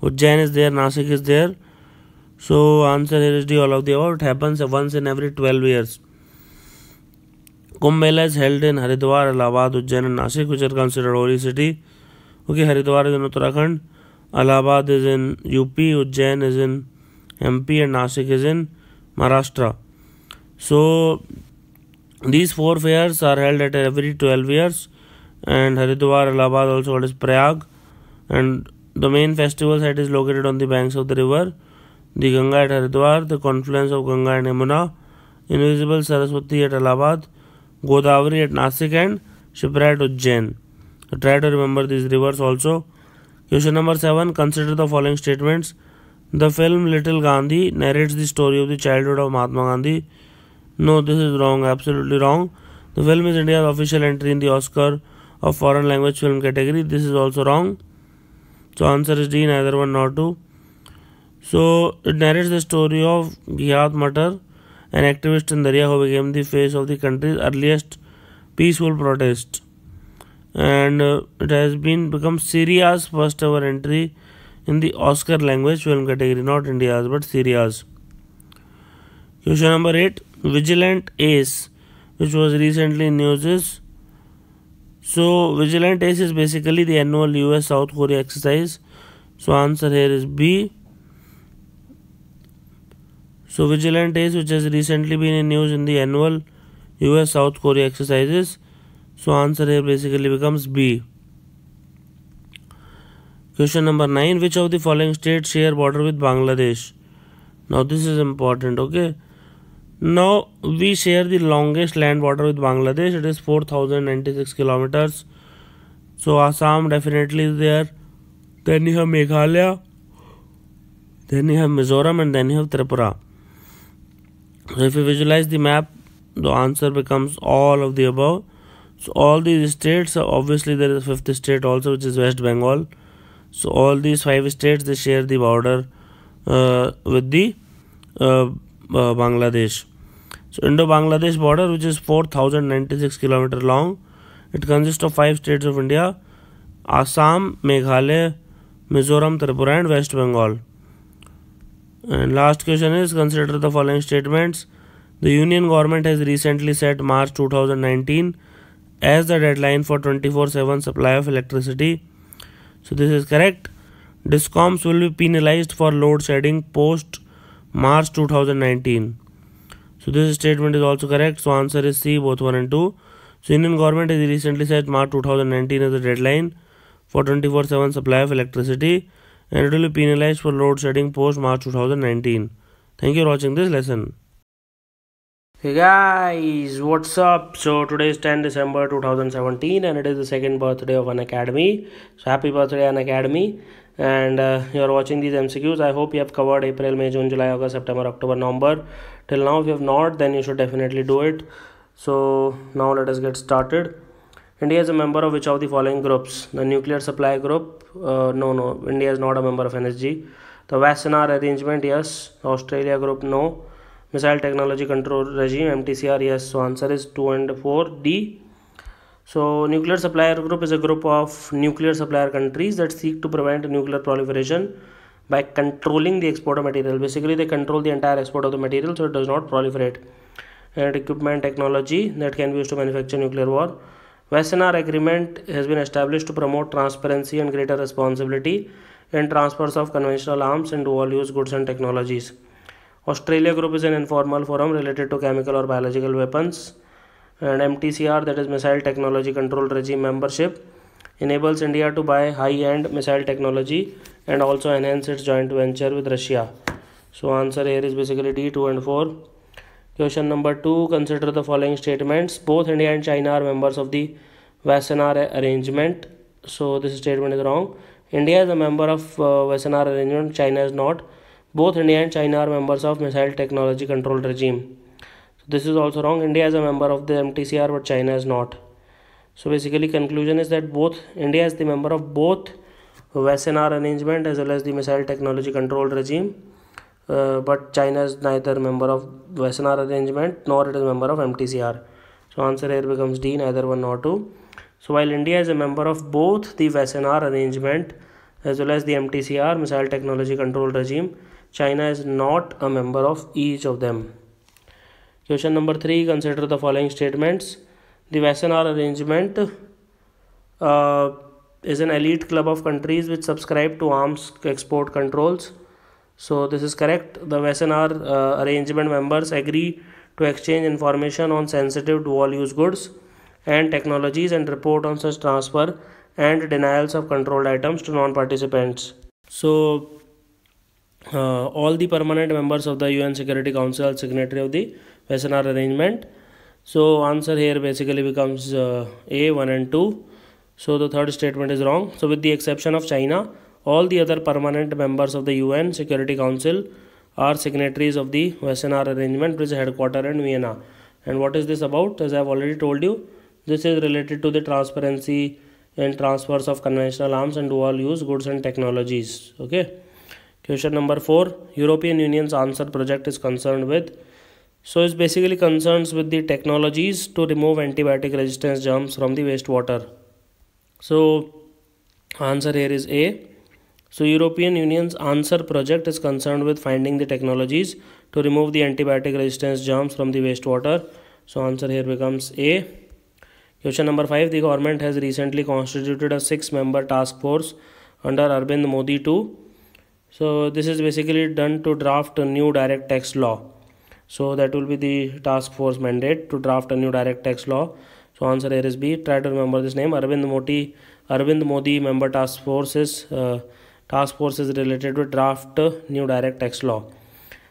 Ujjain is there, Nasik is there. So answer here is D, all of the above. It happens once in every 12 years. Kumbh Mela is held in Haridwar, Allahabad, Ujjain and Nasik, which are considered holy city. Okay, Haridwar is in Uttarakhand, Allahabad is in UP, Ujjain is in MP and Nasik is in Maharashtra. So these four fairs are held at every 12 years. And Haridwar, Allahabad also called as Prayag. And the main festival site is located on the banks of the river, the Ganga at Haridwar, the confluence of Ganga and Yamuna, Invisible Saraswati at Allahabad, Godavari at Nasik and Shipra at Ujjain. So try to remember these rivers also. Question number 7. Consider the following statements. The film Little Gandhi narrates the story of the childhood of Mahatma Gandhi. No, this is wrong, absolutely wrong. The film is India's official entry in the Oscar of foreign language film category. This is also wrong. So answer is D, neither one nor two. So it narrates the story of Ghiath Matar, an activist in Darya who became the face of the country's earliest peaceful protest. And it has become Syria's first ever entry in the Oscar language film category, not India's but Syria's. Question number 8. Vigilant Ace, which was recently in news, is. So Vigilant Ace is basically the annual US South Korea exercise. So answer here is B. So Vigilant Ace, which has recently been in news in the annual US South Korea exercises. So answer here basically becomes B. Question number 9. Which of the following states share border with Bangladesh? Now this is important, okay. Now we share the longest land border with Bangladesh. It is 4096 kilometers. So Assam definitely is there. Then you have Meghalaya. Then you have Mizoram and then you have Tripura. So if you visualize the map, the answer becomes all of the above. So all these states, obviously there is a fifth state also, which is West Bengal. So all these 5 states, they share the border with the Bangladesh. So Indo-Bangladesh border, which is 4096 km long, it consists of 5 states of India: Assam, Meghalaya, Mizoram, Tripura and West Bengal. And last question is, consider the following statements. The union government has recently set March 2019 as the deadline for 24/7 supply of electricity. So this is correct. Discoms will be penalized for load shedding post March 2019. So this statement is also correct. So answer is C, both 1 and 2. So Indian government has recently set March 2019 as a deadline for 24/7 supply of electricity, and it will be penalized for load shedding post March 2019. Thank you for watching this lesson. Hey guys, what's up? So today is 10 December 2017 and it is the second birthday of an academy. So happy birthday an academy. And you are watching these MCQs. I hope you have covered April, May, June, July, August, September, October, November till now. If you have not, then you should definitely do it. So now let us get started. India is a member of which of the following groups? The nuclear supply group? No, India is not a member of NSG. The Wassenaar arrangement? Yes. Australia group? No. Missile Technology Control Regime, MTCR, yes. So answer is 2 and 4, D. So nuclear supplier group is a group of nuclear supplier countries that seek to prevent nuclear proliferation by controlling the export of material. Basically, they control the entire export of the material so it does not proliferate. And equipment technology that can be used to manufacture nuclear war. Wassenaar Agreement has been established to promote transparency and greater responsibility in transfers of conventional arms and dual-use goods and technologies. Australia group is an informal forum related to chemical or biological weapons, and MTCR, that is Missile Technology Control Regime membership, enables India to buy high-end missile technology and also enhance its joint venture with Russia. So answer here is basically D, 2 and 4. Question number 2, consider the following statements. Both India and China are members of the Wassenaar Arrangement. So this statement is wrong. India is a member of Wassenaar Arrangement, China is not. Both India and China are members of Missile Technology Control Regime. So this is also wrong. India is a member of the MTCR but China is not. So basically conclusion is that both India is the member of both Wassenaar Arrangement as well as the Missile Technology Control Regime. But China is neither member of Wassenaar Arrangement nor it is a member of MTCR. So answer here becomes D, neither 1 nor 2. So while India is a member of both the Wassenaar Arrangement as well as the MTCR, Missile Technology Control Regime, China is not a member of each of them. Question number 3, consider the following statements. The Wassenaar Arrangement is an elite club of countries which subscribe to arms export controls. So this is correct. The Wassenaar Arrangement members agree to exchange information on sensitive dual-use goods and technologies and report on such transfer and denials of controlled items to non-participants. So all the permanent members of the UN Security Council are signatory of the Wassenaar Arrangement. So answer here basically becomes A, 1 and 2. So the third statement is wrong. So with the exception of China, all the other permanent members of the UN Security Council are signatories of the Wassenaar Arrangement, which is headquartered in Vienna. And what is this about? As I have already told you, this is related to the transparency and transfers of conventional arms and dual-use goods and technologies. Okay. Question number 4, European Union's Answer project is concerned with. So it's basically concerns with the technologies to remove antibiotic resistance germs from the wastewater. So answer here is A. So European Union's Answer project is concerned with finding the technologies to remove the antibiotic resistance germs from the wastewater. So answer here becomes A. Question number 5, the government has recently constituted a 6-member task force under Arvind Modi II. So this is basically done to draft a new direct tax law. So that will be the task force mandate to draft a new direct tax law. So answer here is B. Try to remember this name. Arvind Modi member task force is related to draft new direct tax law.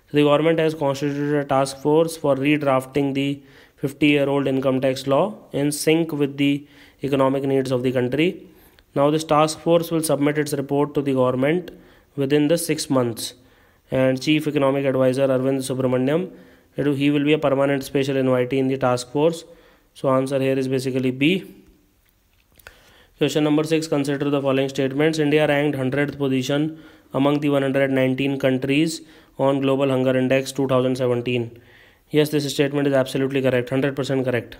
So the government has constituted a task force for redrafting the 50-year-old income tax law in sync with the economic needs of the country. Now this task force will submit its report to the government within the 6 months, and Chief Economic Advisor Arvind Subramaniam, he will be a permanent special invitee in the task force. So answer here is basically B. Question number 6, consider the following statements. India ranked 100th position among the 119 countries on Global Hunger Index 2017. Yes, this statement is absolutely correct, 100% correct.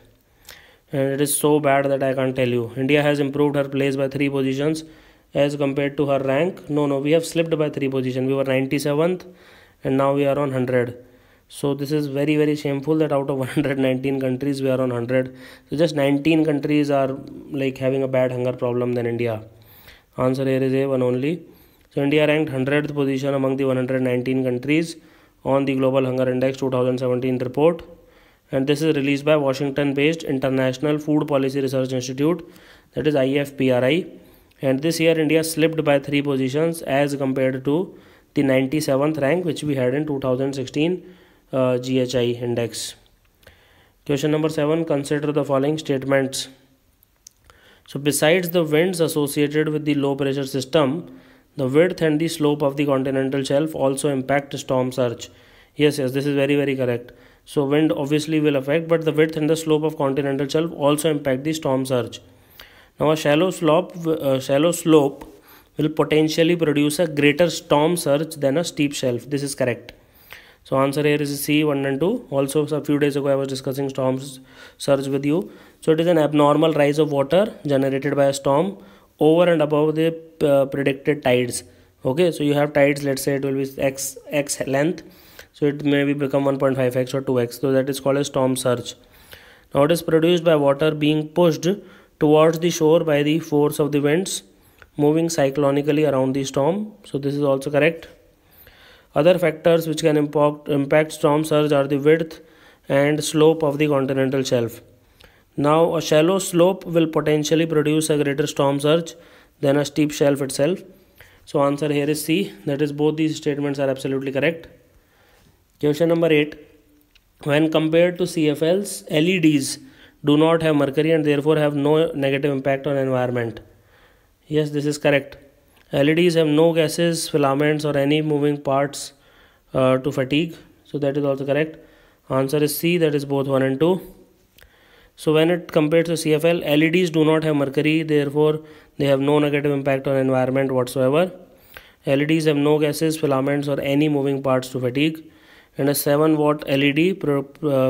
And it is so bad that I can't tell you. India has improved her place by 3 positions as compared to her rank. No, we have slipped by 3 position. We were 97th and now we are on 100. So this is very, very shameful that out of 119 countries, we are on 100. So just 19 countries are like having a bad hunger problem than India. Answer here is A, 1 only. So India ranked 100th position among the 119 countries on the Global Hunger Index 2017 report. and this is released by Washington-based International Food Policy Research Institute, that is IFPRI. And this year India slipped by 3 positions as compared to the 97th rank which we had in 2016 GHI index. Question number 7. Consider the following statements. So besides the winds associated with the low pressure system, the width and the slope of the continental shelf also impact storm surge. Yes, this is very correct. So wind obviously will affect, but the width and the slope of continental shelf also impact the storm surge. Now a shallow slope will potentially produce a greater storm surge than a steep shelf. This is correct. So answer here is C, 1 and 2. Also a few days ago I was discussing storm surge with you. So it is an abnormal rise of water generated by a storm over and above the predicted tides. Okay, so you have tides, let's say it will be x length. So it may become 1.5x or 2x. So that is called a storm surge. Now it is produced by water being pushed towards the shore by the force of the winds moving cyclonically around the storm. So this is also correct. Other factors which can impact storm surge are the width and slope of the continental shelf. Now a shallow slope will potentially produce a greater storm surge than a steep shelf itself. So answer here is C. That is, both these statements are absolutely correct. Question number 8. When compared to CFLs, LEDs do not have mercury and therefore have no negative impact on environment. Yes, this is correct. LEDs have no gases, filaments or any moving parts to fatigue. So that is also correct. Answer is C. That is both 1 and 2. So when it compares to CFL, LEDs do not have mercury, therefore they have no negative impact on environment whatsoever. LEDs have no gases, filaments or any moving parts to fatigue. And a 7-watt LED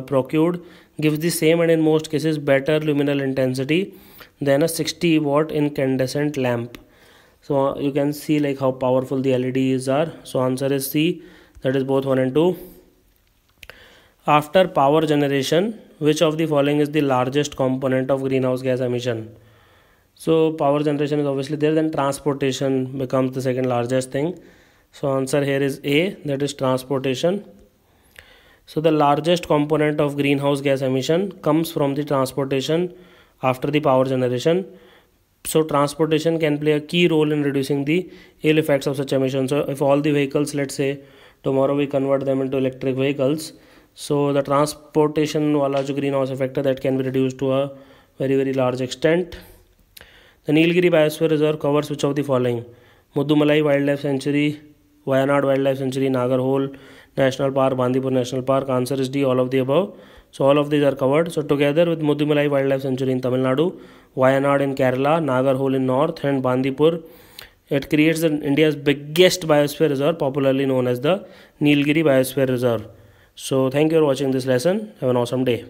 procured gives the same and in most cases better luminal intensity than a 60-watt incandescent lamp. So you can see like how powerful the LEDs are. So answer is C. That is both 1 and 2. After power generation, which of the following is the largest component of greenhouse gas emission? So power generation is obviously there, then transportation becomes the second largest thing. So answer here is A. That is transportation. So the largest component of greenhouse gas emission comes from the transportation after the power generation. So transportation can play a key role in reducing the ill effects of such emissions. So if all the vehicles, let's say tomorrow we convert them into electric vehicles, so the transportation wala jo greenhouse effect that can be reduced to a very large extent. The Nilgiri Biosphere Reserve covers which of the following? Mudumalai Wildlife Sanctuary, Wayanad Wildlife Sanctuary, Nagarhole National Park, Bandipur National Park. Answer is D, all of the above. So all of these are covered. So together with Mudumalai Wildlife Sanctuary in Tamil Nadu, Wayanad in Kerala, Nagarhole in North and Bandipur, it creates India's biggest biosphere reserve, popularly known as the Nilgiri Biosphere Reserve. So thank you for watching this lesson. Have an awesome day.